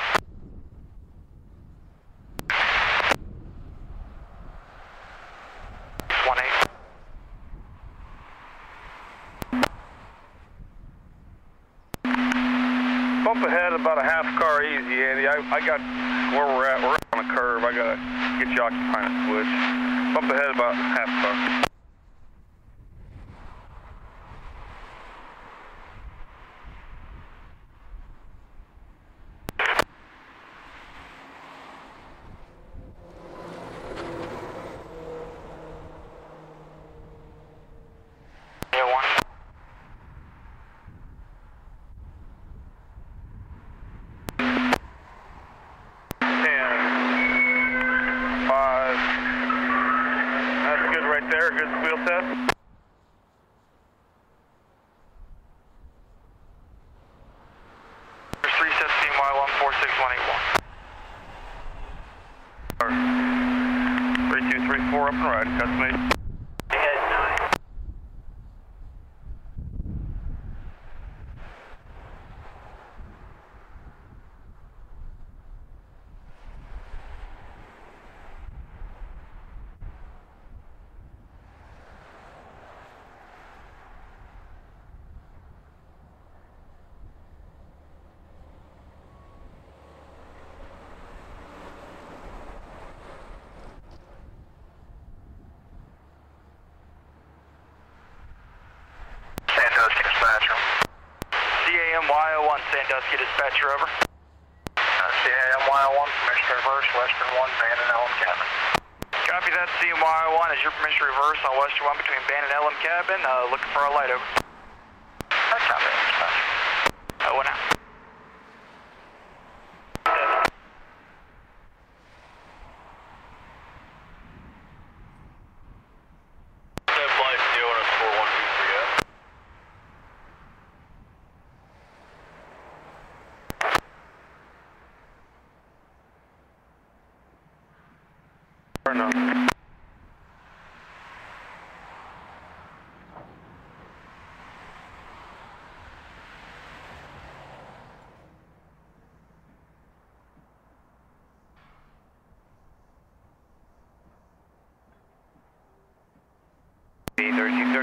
One eight. Bump ahead about a half car easy, Andy. I, I got where we're at. We're on a curve. I gotta get you occupying a switch. Bump ahead about half car. three two three four up and right, that's me. C A M Y oh one, Sandusky dispatcher, over. Uh, C A M Y oh one, permission to reverse, Western one, Van and Elm Cabin. Copy that, C A M Y oh one, is your permission to reverse on Western one between Van and Elm Cabin, uh, looking for a light, over. That's not bad, dispatcher. Uh, one out. No.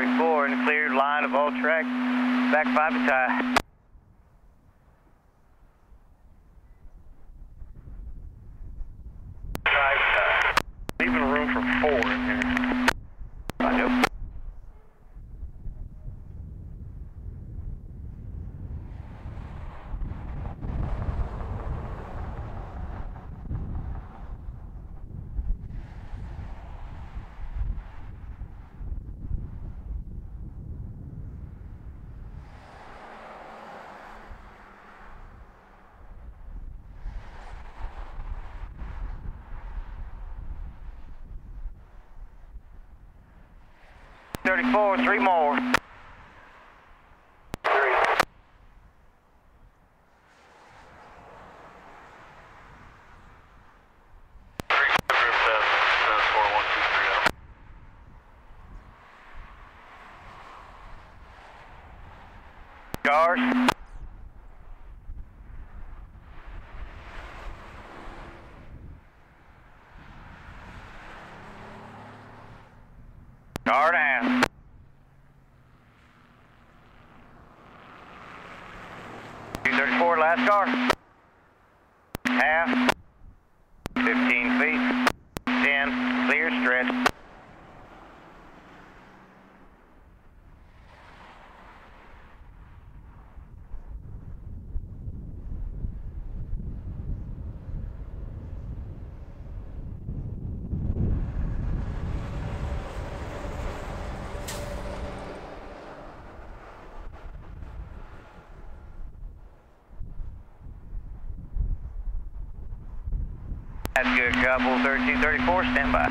thirty-four and cleared line of all tracks. Back five is high. Leaving room for four in here. I know. thirty-four, three more. Three. Three, group seven, seven, four, one, two, three, up. Cars. Yard and a half. two thirty-four, last car. Half. fifteen feet. ten, clear stretch. That's good, couple thirteen thirty-four, stand by.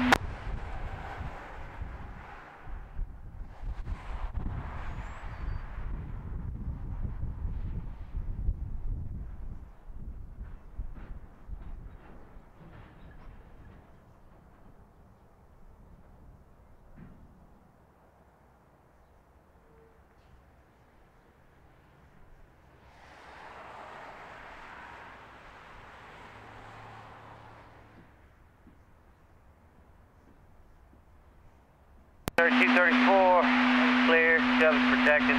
thirty-two thirty-four, clear, shove's protected.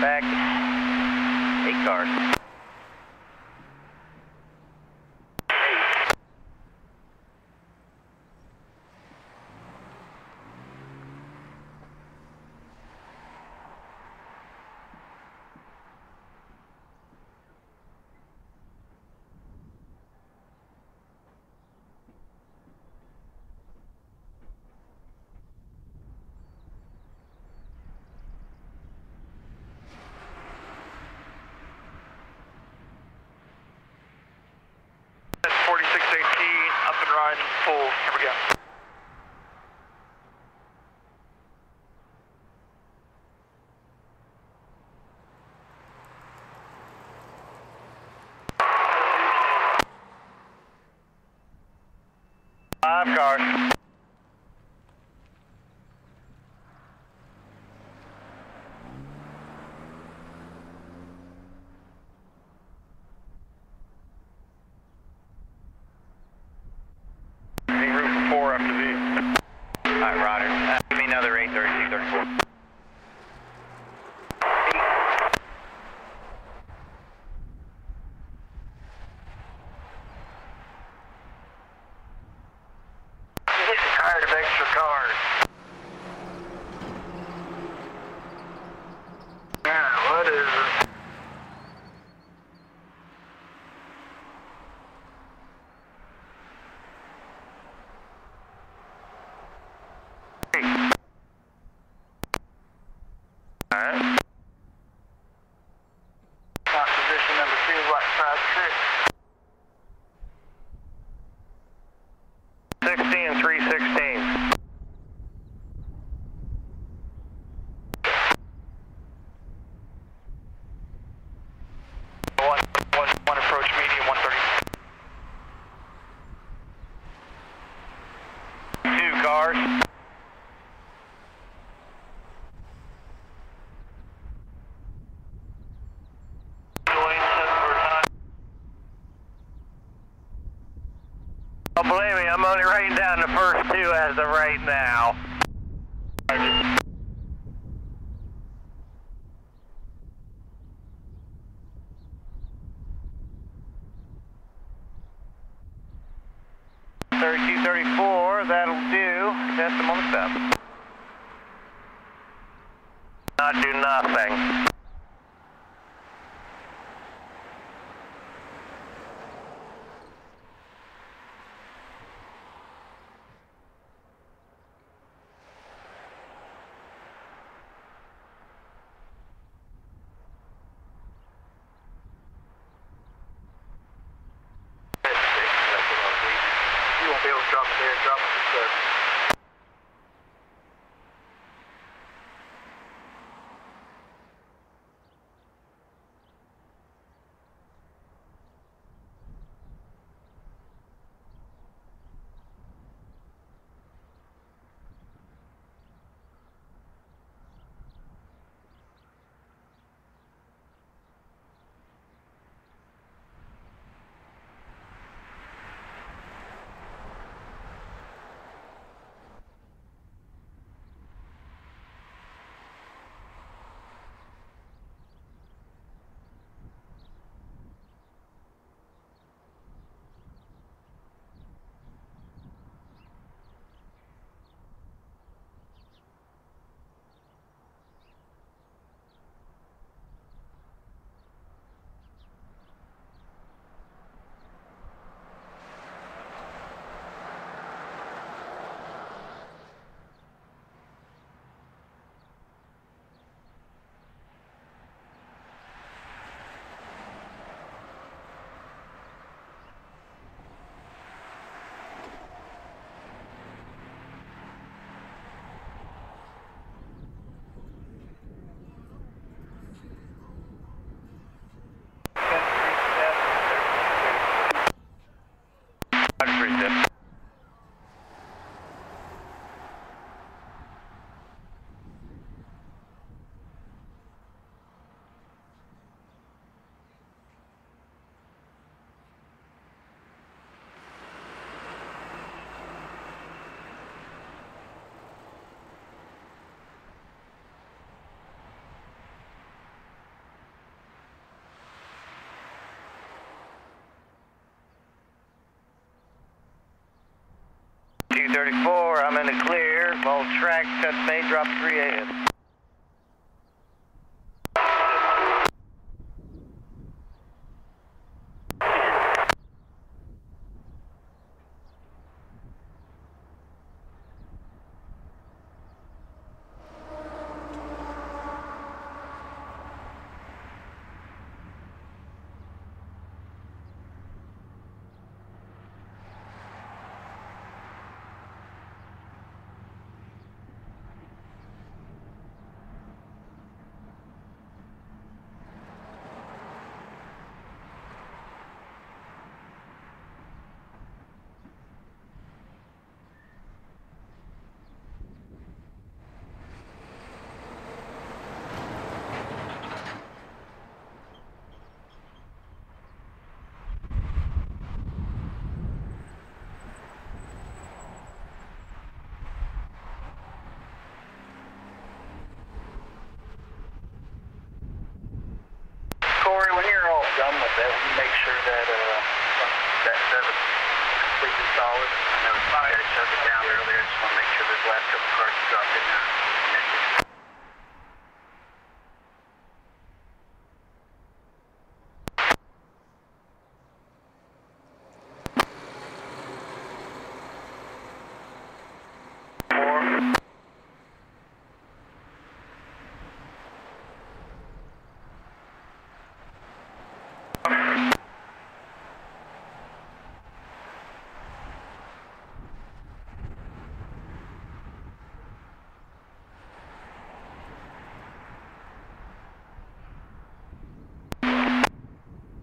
Back, eight cars. Eight. Full. Here we go. Five cars. Believe me, I'm only writing down the first two as of right now. thirty-four, that'll do. Test them on the stop. Not do nothing. thirty-four, I'm in the clear, hold track, touch main, drop three ahead.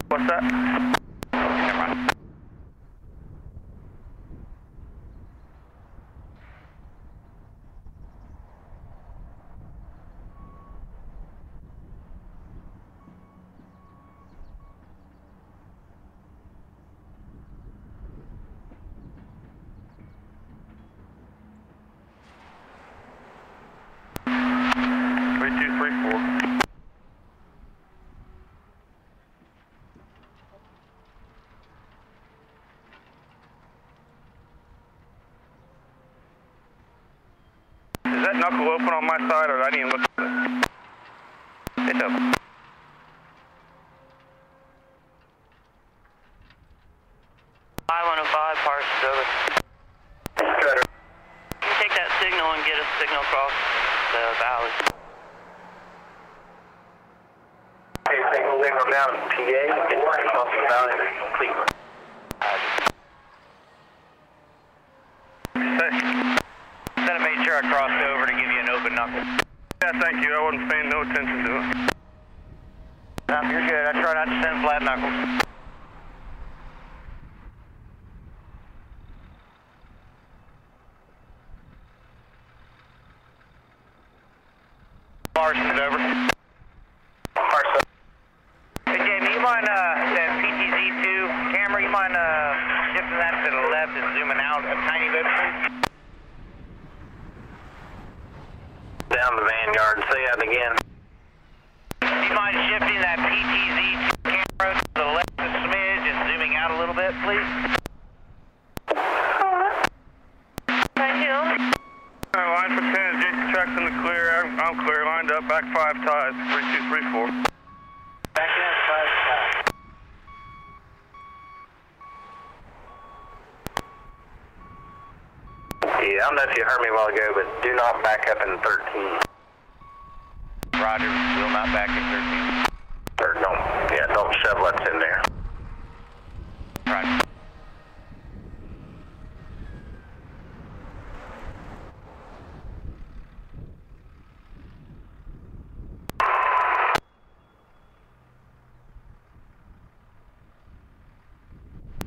What's that? that knuckle open on my side, or I didn't look at it. It's up. five one oh five, Parsons, over. Cutter. You take that signal and get a signal across the valley. Okay, signal in from down P A, get across the valley, complete. Then I made sure I crossed over to give you an open knuckle. Yeah, thank you. I wasn't paying no attention to it. No, you're good. I try not to send flat knuckles. Parsons, over. Parsons. Hey, Jamie, you mind uh, that P T Z two camera, you mind uh, shifting that to the left and zooming out a tiny bit, please? Down the Vanguard, say that again. You mind shifting that P T Z two camera to the left a smidge and zooming out a little bit, please? In the clear, I'm, I'm clear, lined up, back five ties, three, two, three, four. Back in, five ties. Yeah, I don't know if you heard me a while ago, but do not back up in thirteen. Roger, will not back in thirteen. Or don't, yeah, don't shove what's in there. Roger.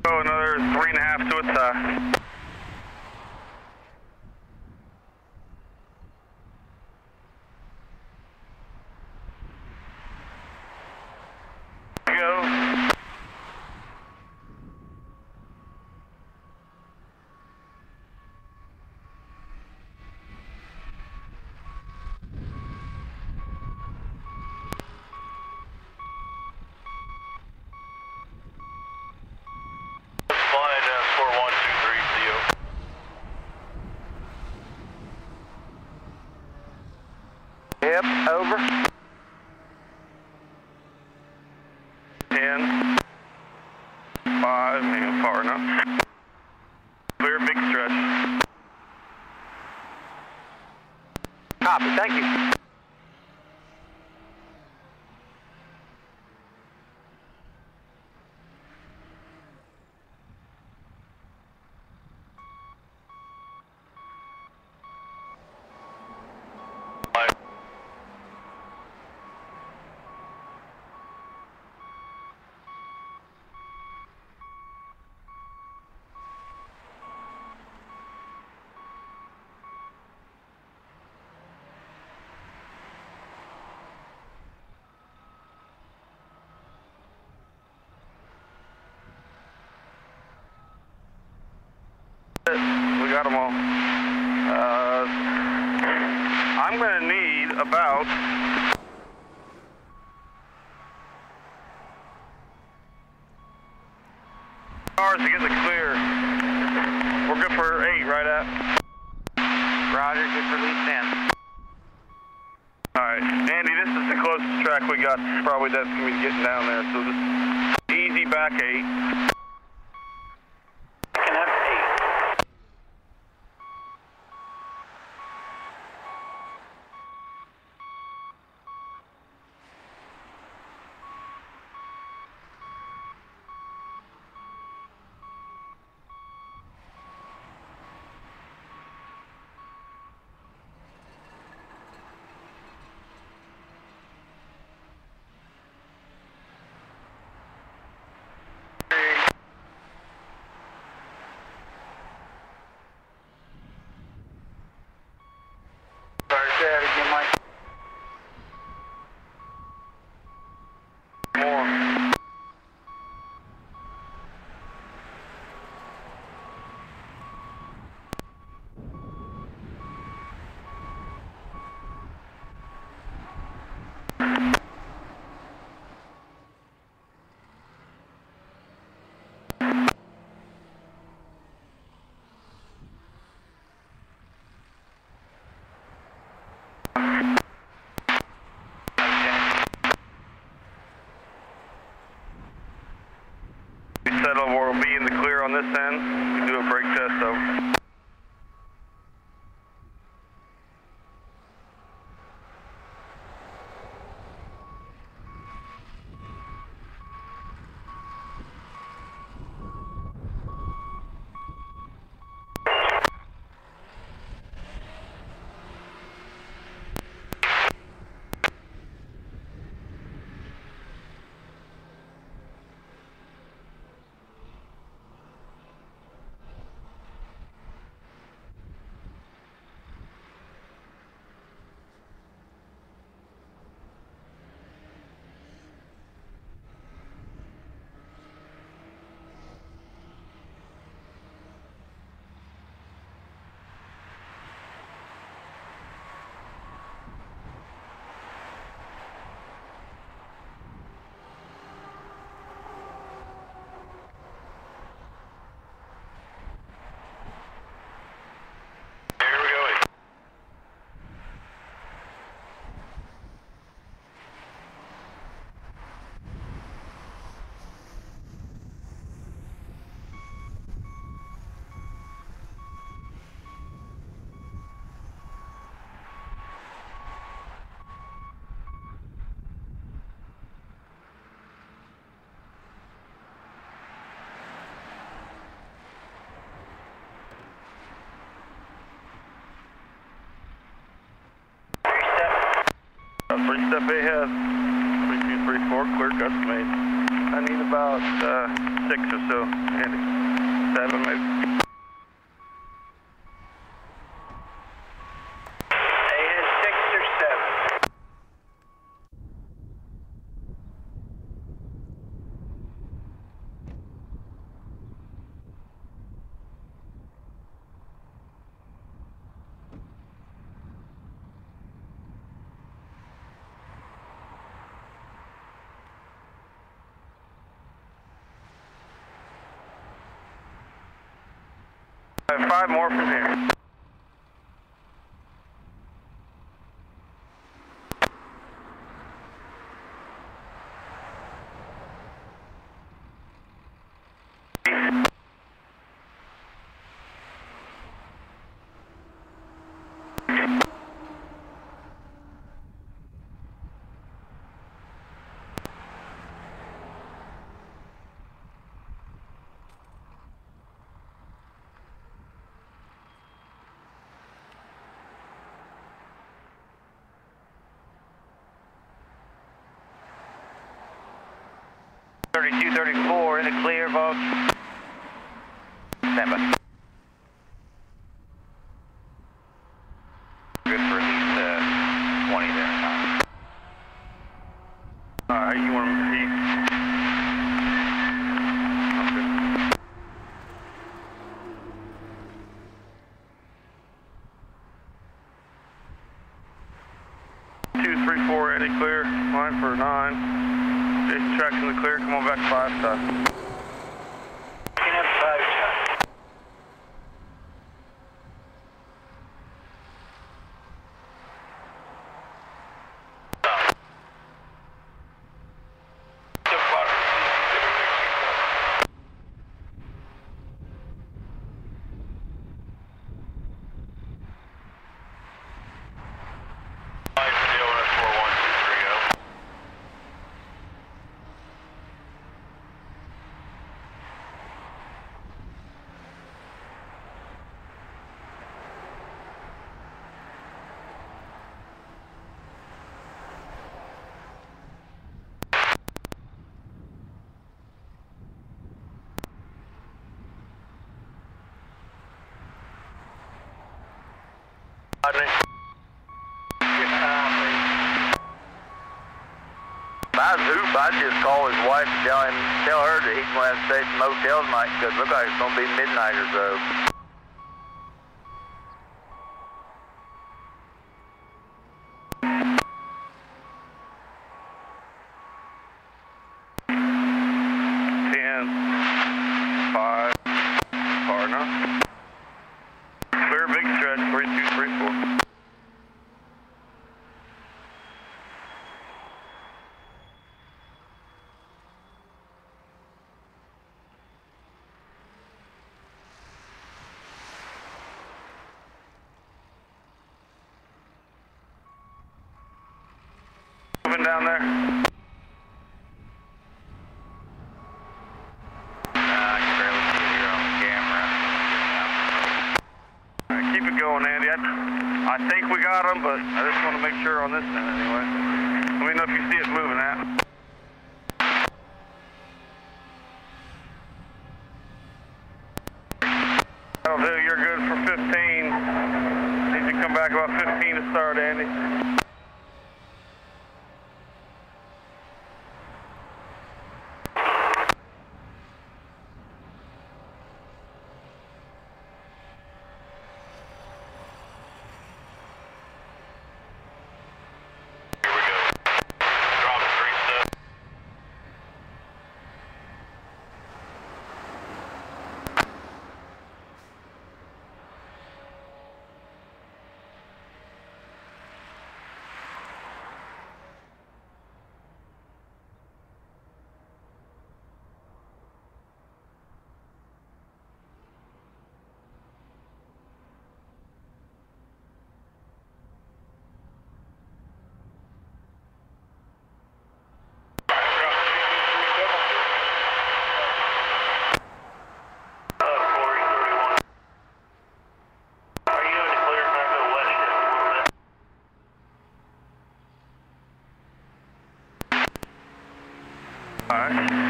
Another three and a half to a tie. Go. Yep, over. ten, five, maybe far enough. Clear, big stretch. Copy, thank you. We got them all. Uh, I'm going to need about cars to get the clear. We're good for eight, right at? Roger, good for lead ten. Alright, Andy, this is the closest track we got. Probably that's going to be getting down there, so just easy back eight. on this end. Do a brake test, over. Three step ahead, three two three four, clear cuts made. I need about uh, six or so, Andy. Seven maybe. Ahead six or seven. Five more from here. thirty-two thirty-four in the clear, Vogue. Stand by. Good for at least uh, twenty there. Alright, you want to repeat? I'm good. two three four in the clear, line for nine. Jason, tracks in the clear, come on back five side. Good time, by Zoop, I'd just call his wife and tell, him, tell her that he's going to have to stay at the motel tonight because it looks like it's going to be midnight or so. ten, five, partner. Clear big stretch, three two three four. moving down there? Uh, I can barely see it here on the camera. All right, keep it going, Andy. I, I think we got them, but I just want to make sure on this end anyway. Let me know if you see it moving out. Start, Andy. Here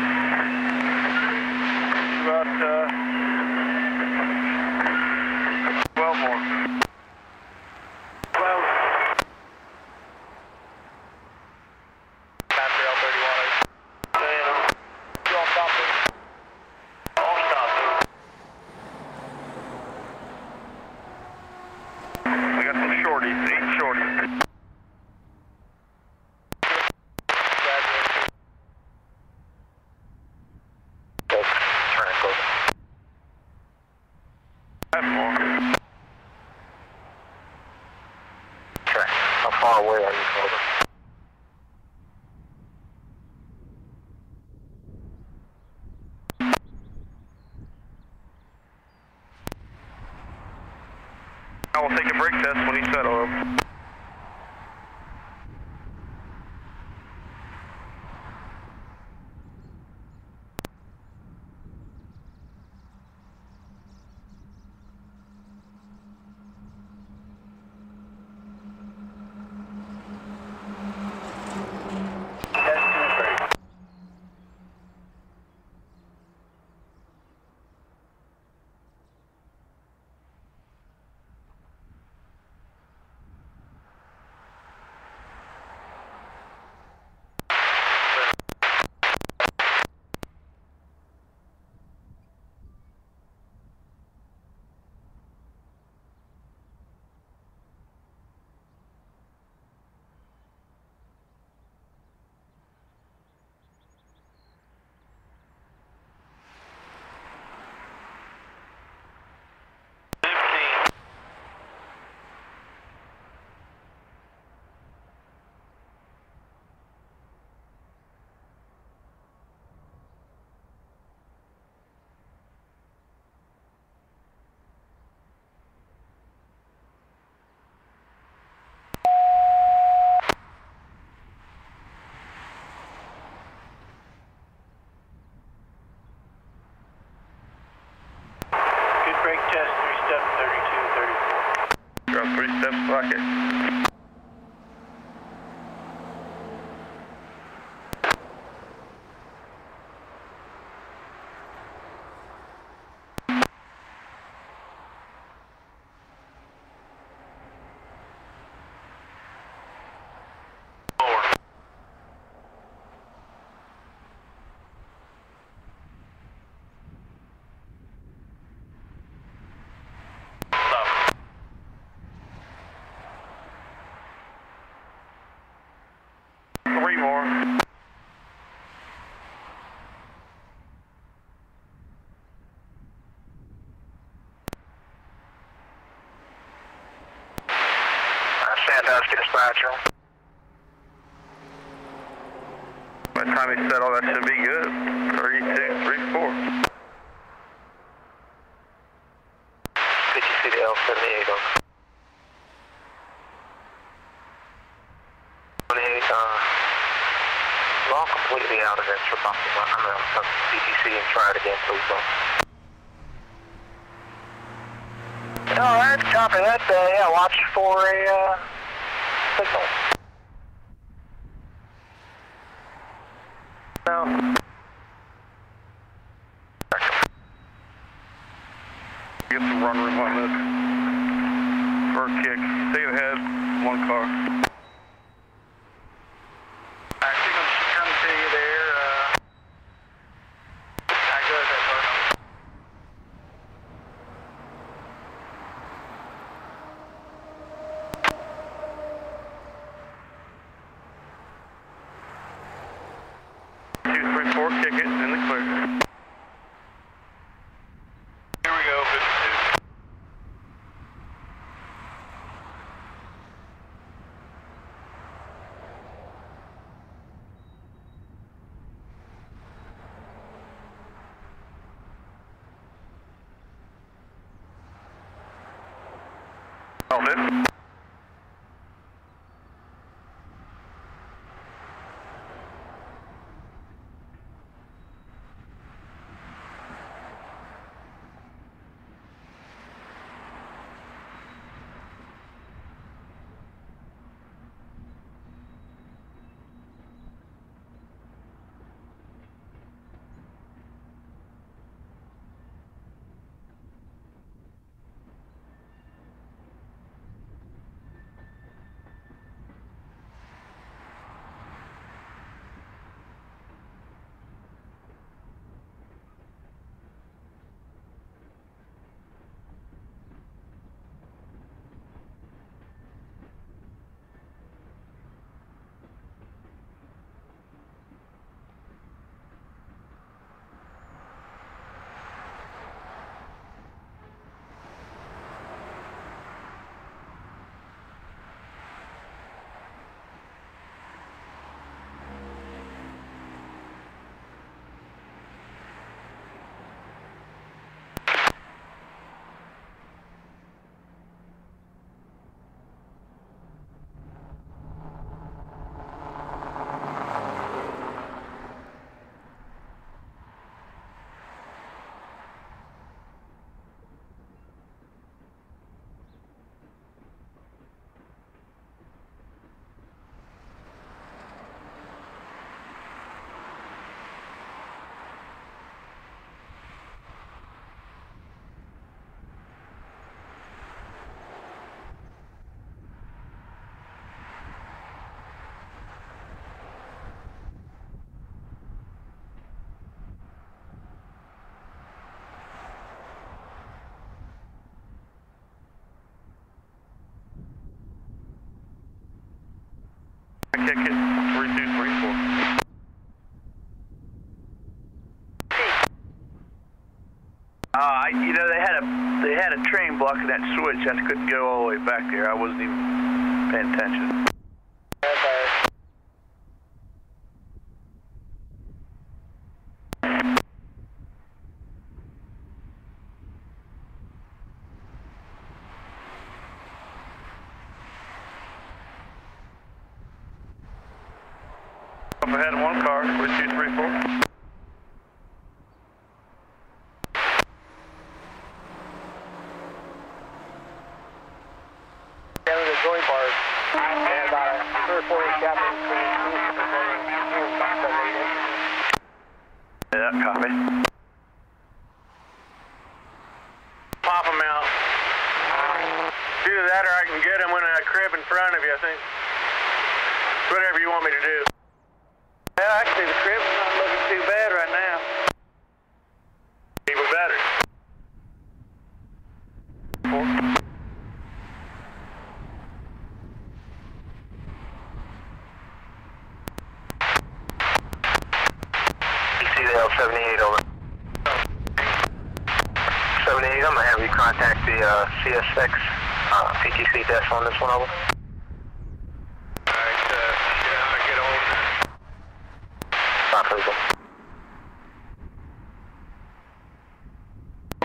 we go. Drop three steps. We'll take a brake test when he settles. Three steps, like it. Four. Three more. Sandusky dispatch. By the time he settled, that should be good. Three, six, three, four. Did you see the L seventy-eight on? twenty-eight, uh... to Buffalo, uh, D T C and try it again, please. Don't. All right, copy that. Uh, yeah, watch for a uh, signal. No. Get some run room on this. First kick. Stay ahead. One car. I think I'm coming to you there. Uh, I go to that car. two three four, kick it in the clear. Helmet. Kick it, three, two, three, four. Uh, you know they had a they had a train blocking that switch. I couldn't go all the way back there. I wasn't even paying attention. Up ahead, one car with two, three, four. Down to the joy bar, and about a three or four inch gap between two and two and five seven eight inches. Yeah, copy. Pop them out. Either that, or I can get them in a crib in front of you. I think. Whatever you want me to do. Well, actually, the crib's not looking too bad right now. Even better. Four. You see the L seventy-eight, over. seventy-eight, I'm going to have you contact the uh, C S X uh, P T C desk on this one, over.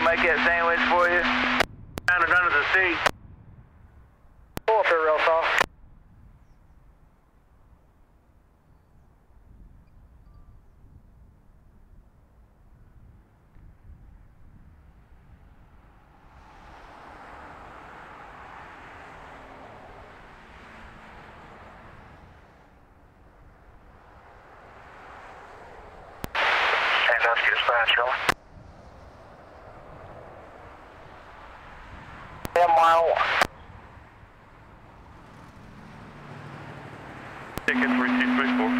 Make that sandwich for you. Down and under the seat. Pull up here real tall. dispatch, over. ten mile one. Ticket three two three four.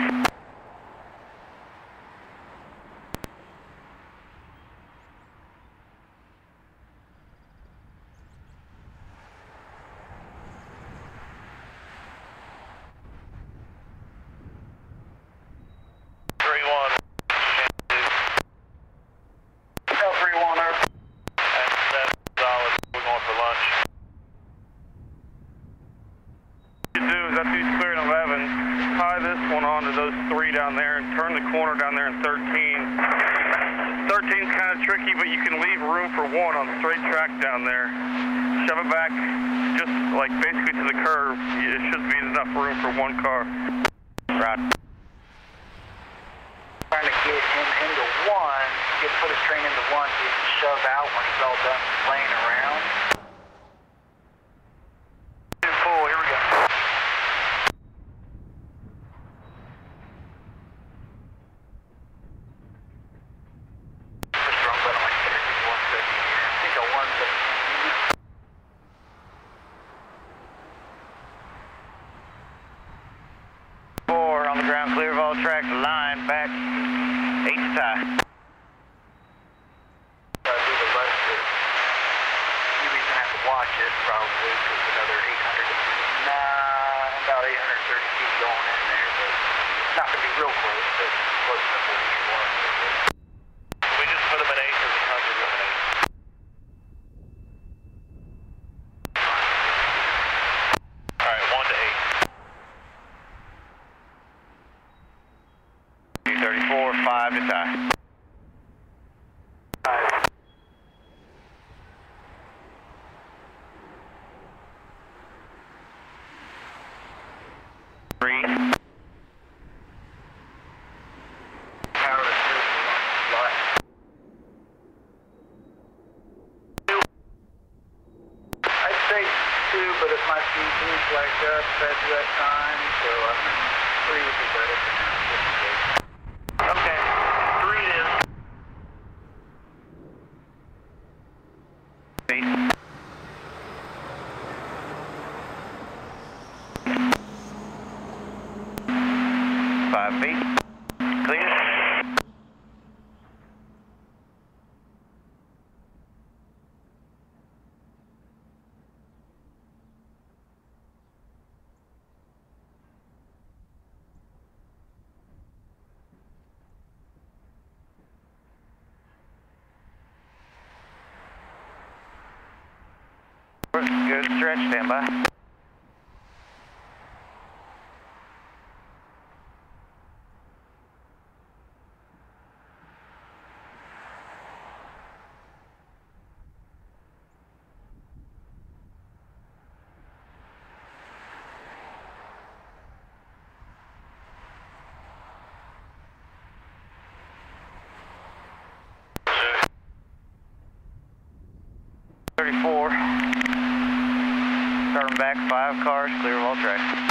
Good stretch, standby. thirty-four. Turn back five cars, clear of all tracks.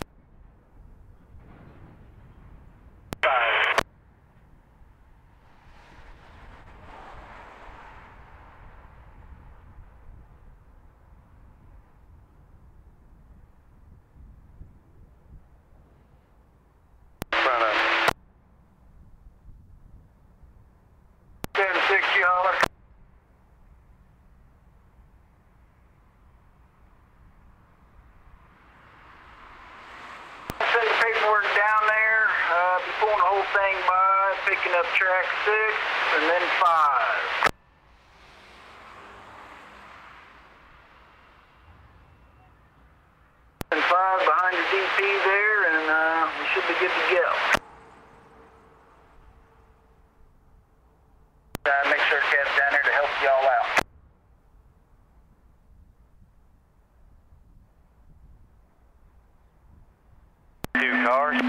Five. Front up. ten six, y'all. Picking up track six and then five. And five behind the D P there, and uh, we should be good to go. Uh, make sure Kev's down there to help y'all out. Two cars.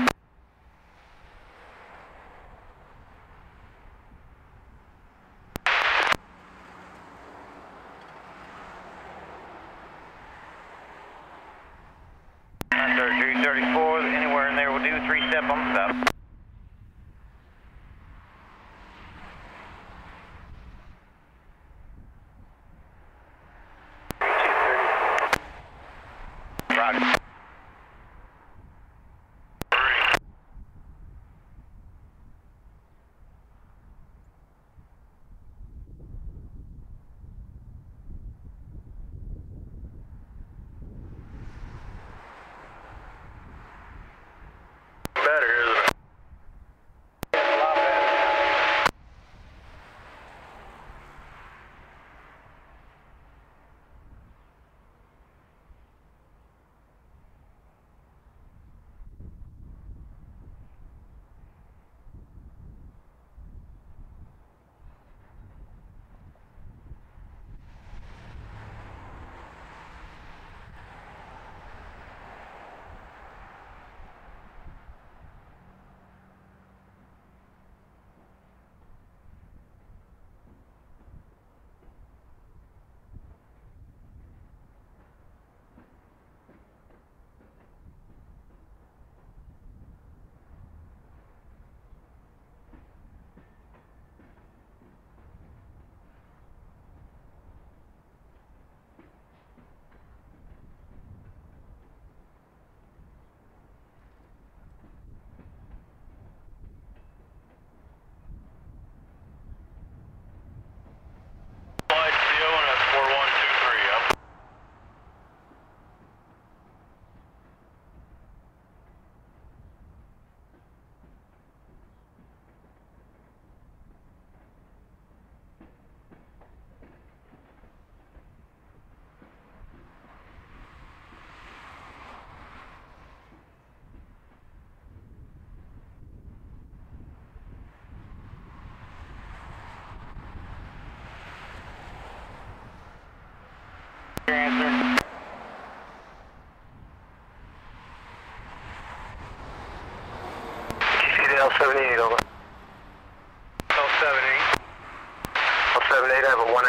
two seven eight, I have a one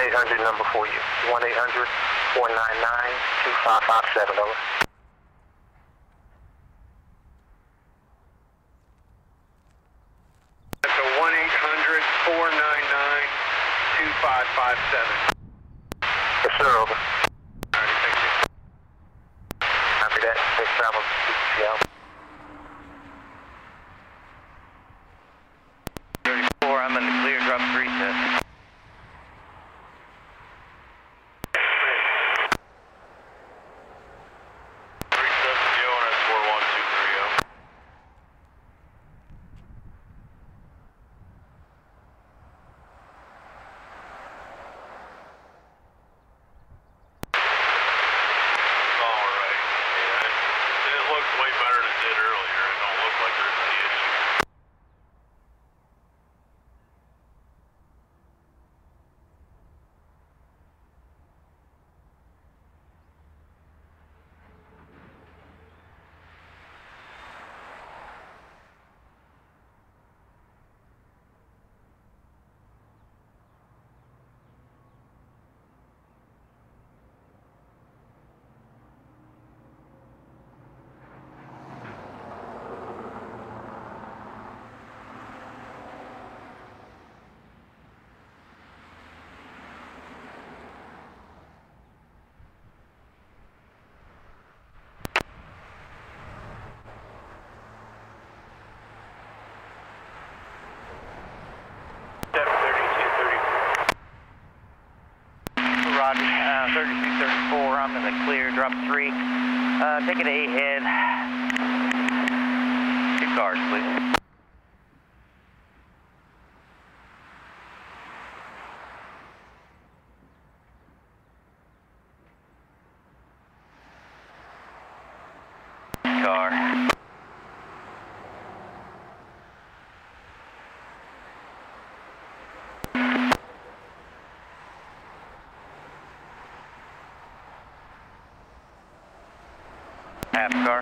eight hundred number for you. one eight hundred, four nine nine, two five five seven, over. That's a one eight hundred, four nine nine, two five five seven. Yes, sir, over. All right, thank you. Copy that. Safe travel to C T L. Roger, uh, thirty-two thirty-four, I'm in the clear, drop three. Uh, take it A head. Two cars, please. Half car.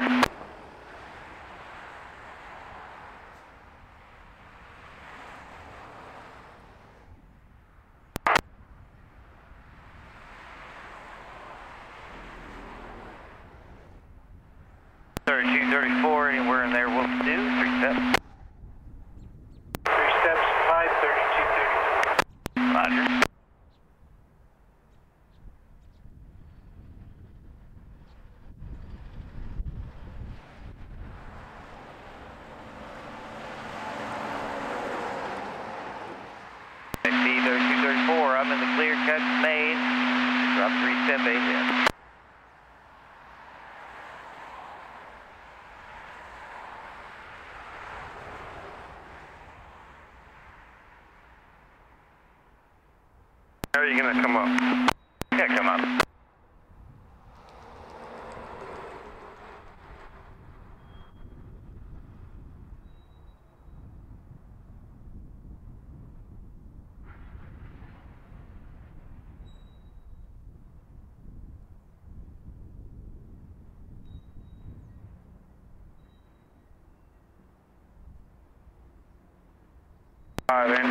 thirty-two thirty-four, anywhere in there will do. Three steps. Three steps, five, thirty-two thirty-four. Roger. How are you gonna come up? Yeah, come up. All right, then.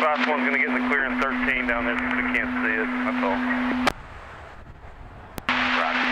Last one's going to get in the clear in thirteen down there because we can't see it, that's all. Roger.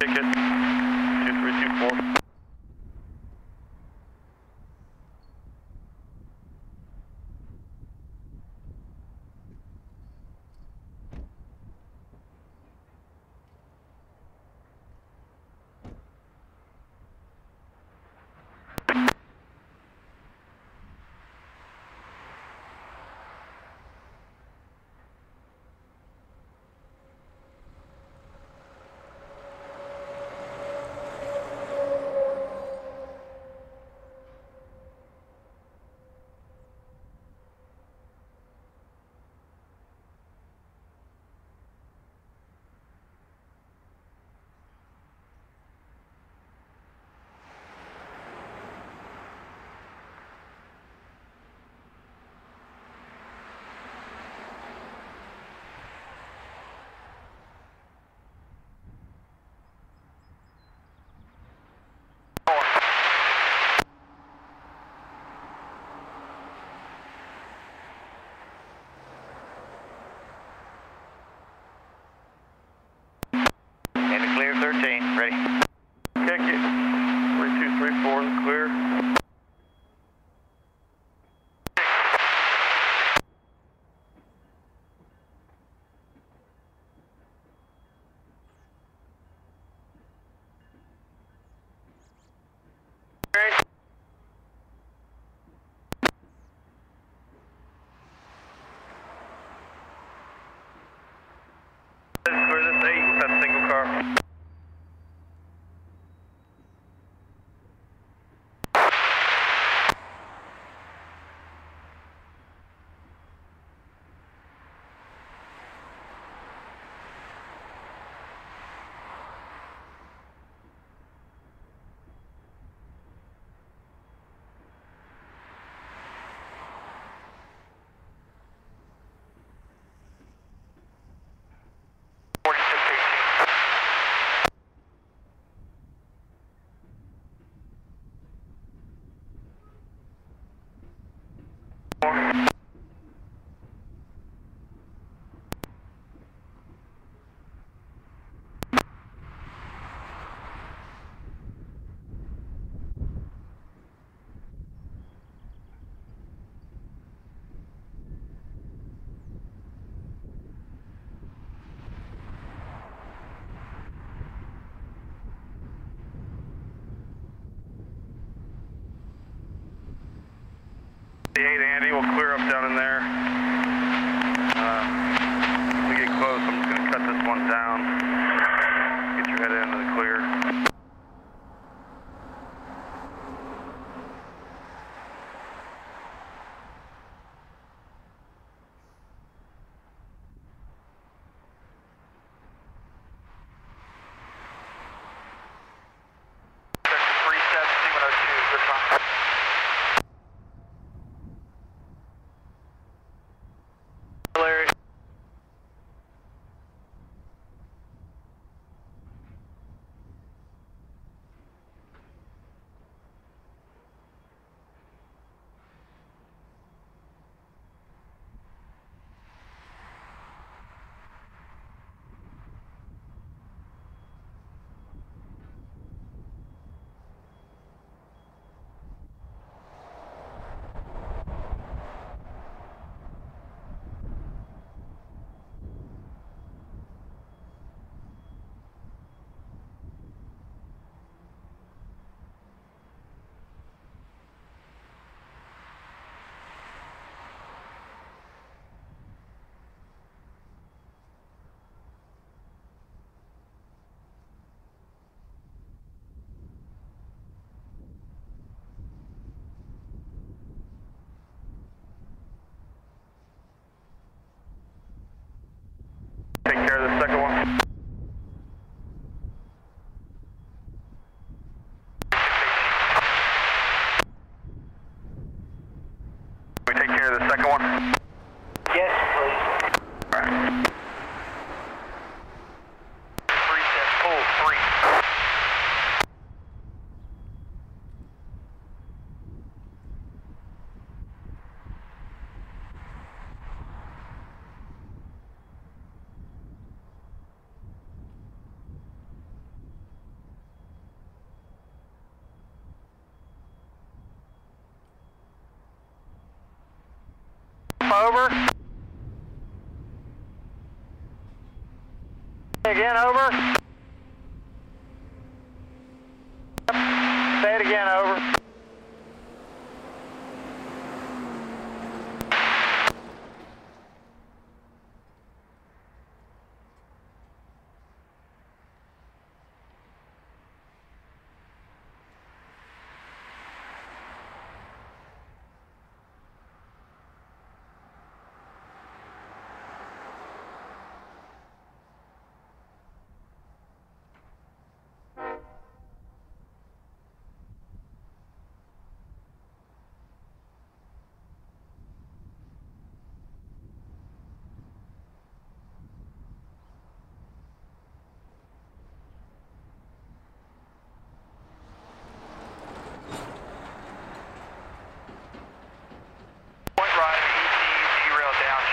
Ticket two three two four. And to clear thirteen, ready. Check it. three two three four, clear. Andy, we'll clear up down in there. Uh, when we get close, I'm just going to cut this one down. Get your head into the clear. The second one. We take care of the second one? Yes, please. All right. Three set full, three. Over. Again, over. Yep. Say it again, over.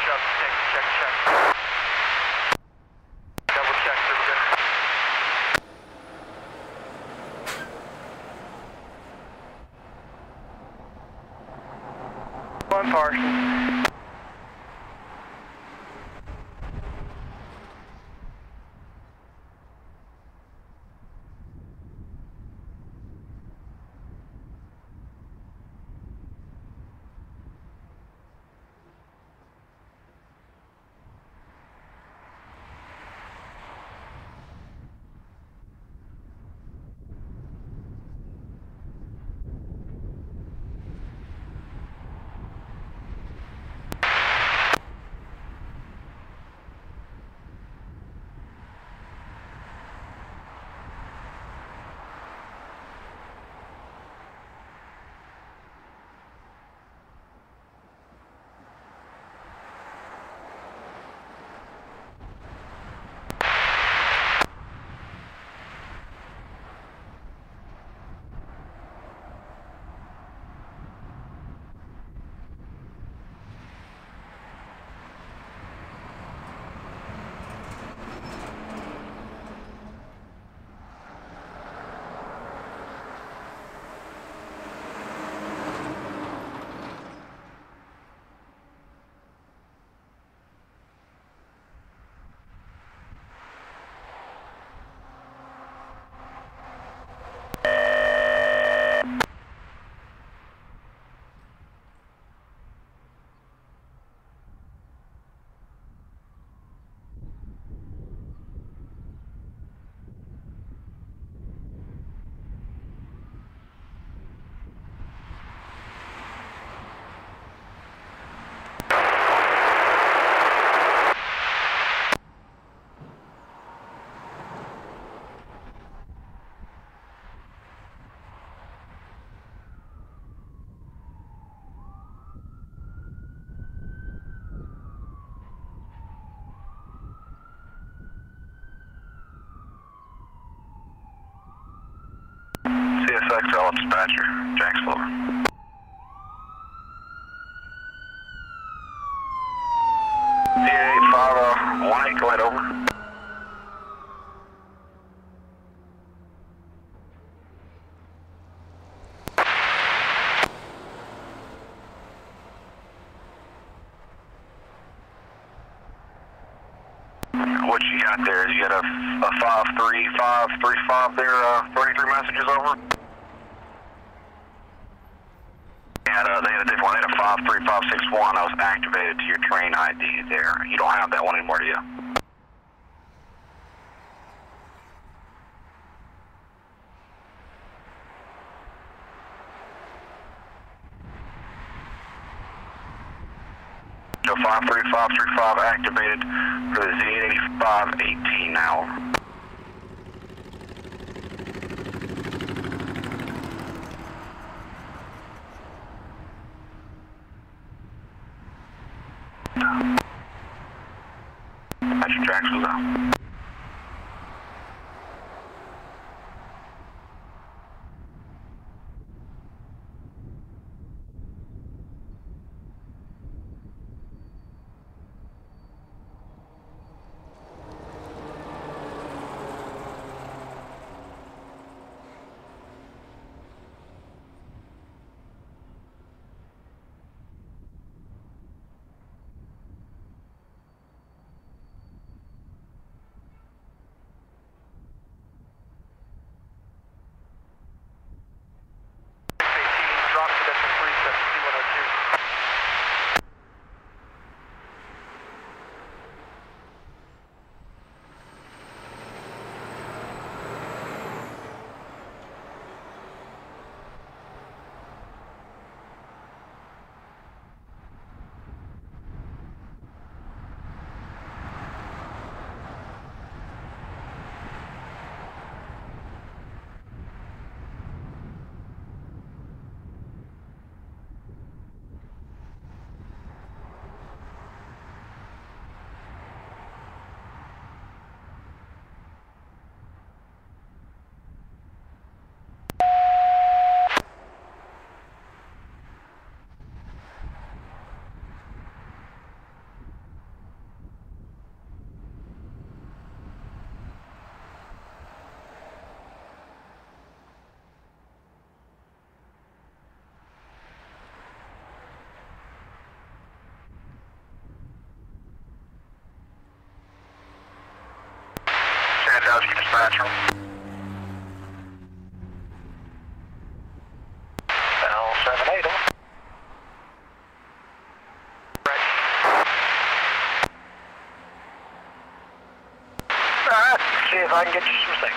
Check, check, check. Double check, super good. car. C S X, L dispatcher, Jacksonville. D A eight five one eight, go ahead, over. What you got there is you got a, a five three five three five there, uh, thirty-three messages over. five three five six one, I was activated to your train I D there. You don't have that one anymore, do you? So five three five three five activated for the Z eighty-five eighteen now. dispatcher. L seven eight. Right. All right. See if I can get you some signal.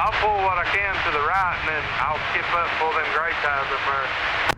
I'll pull what I can to the right, and then I'll skip up and pull them gray ties up there.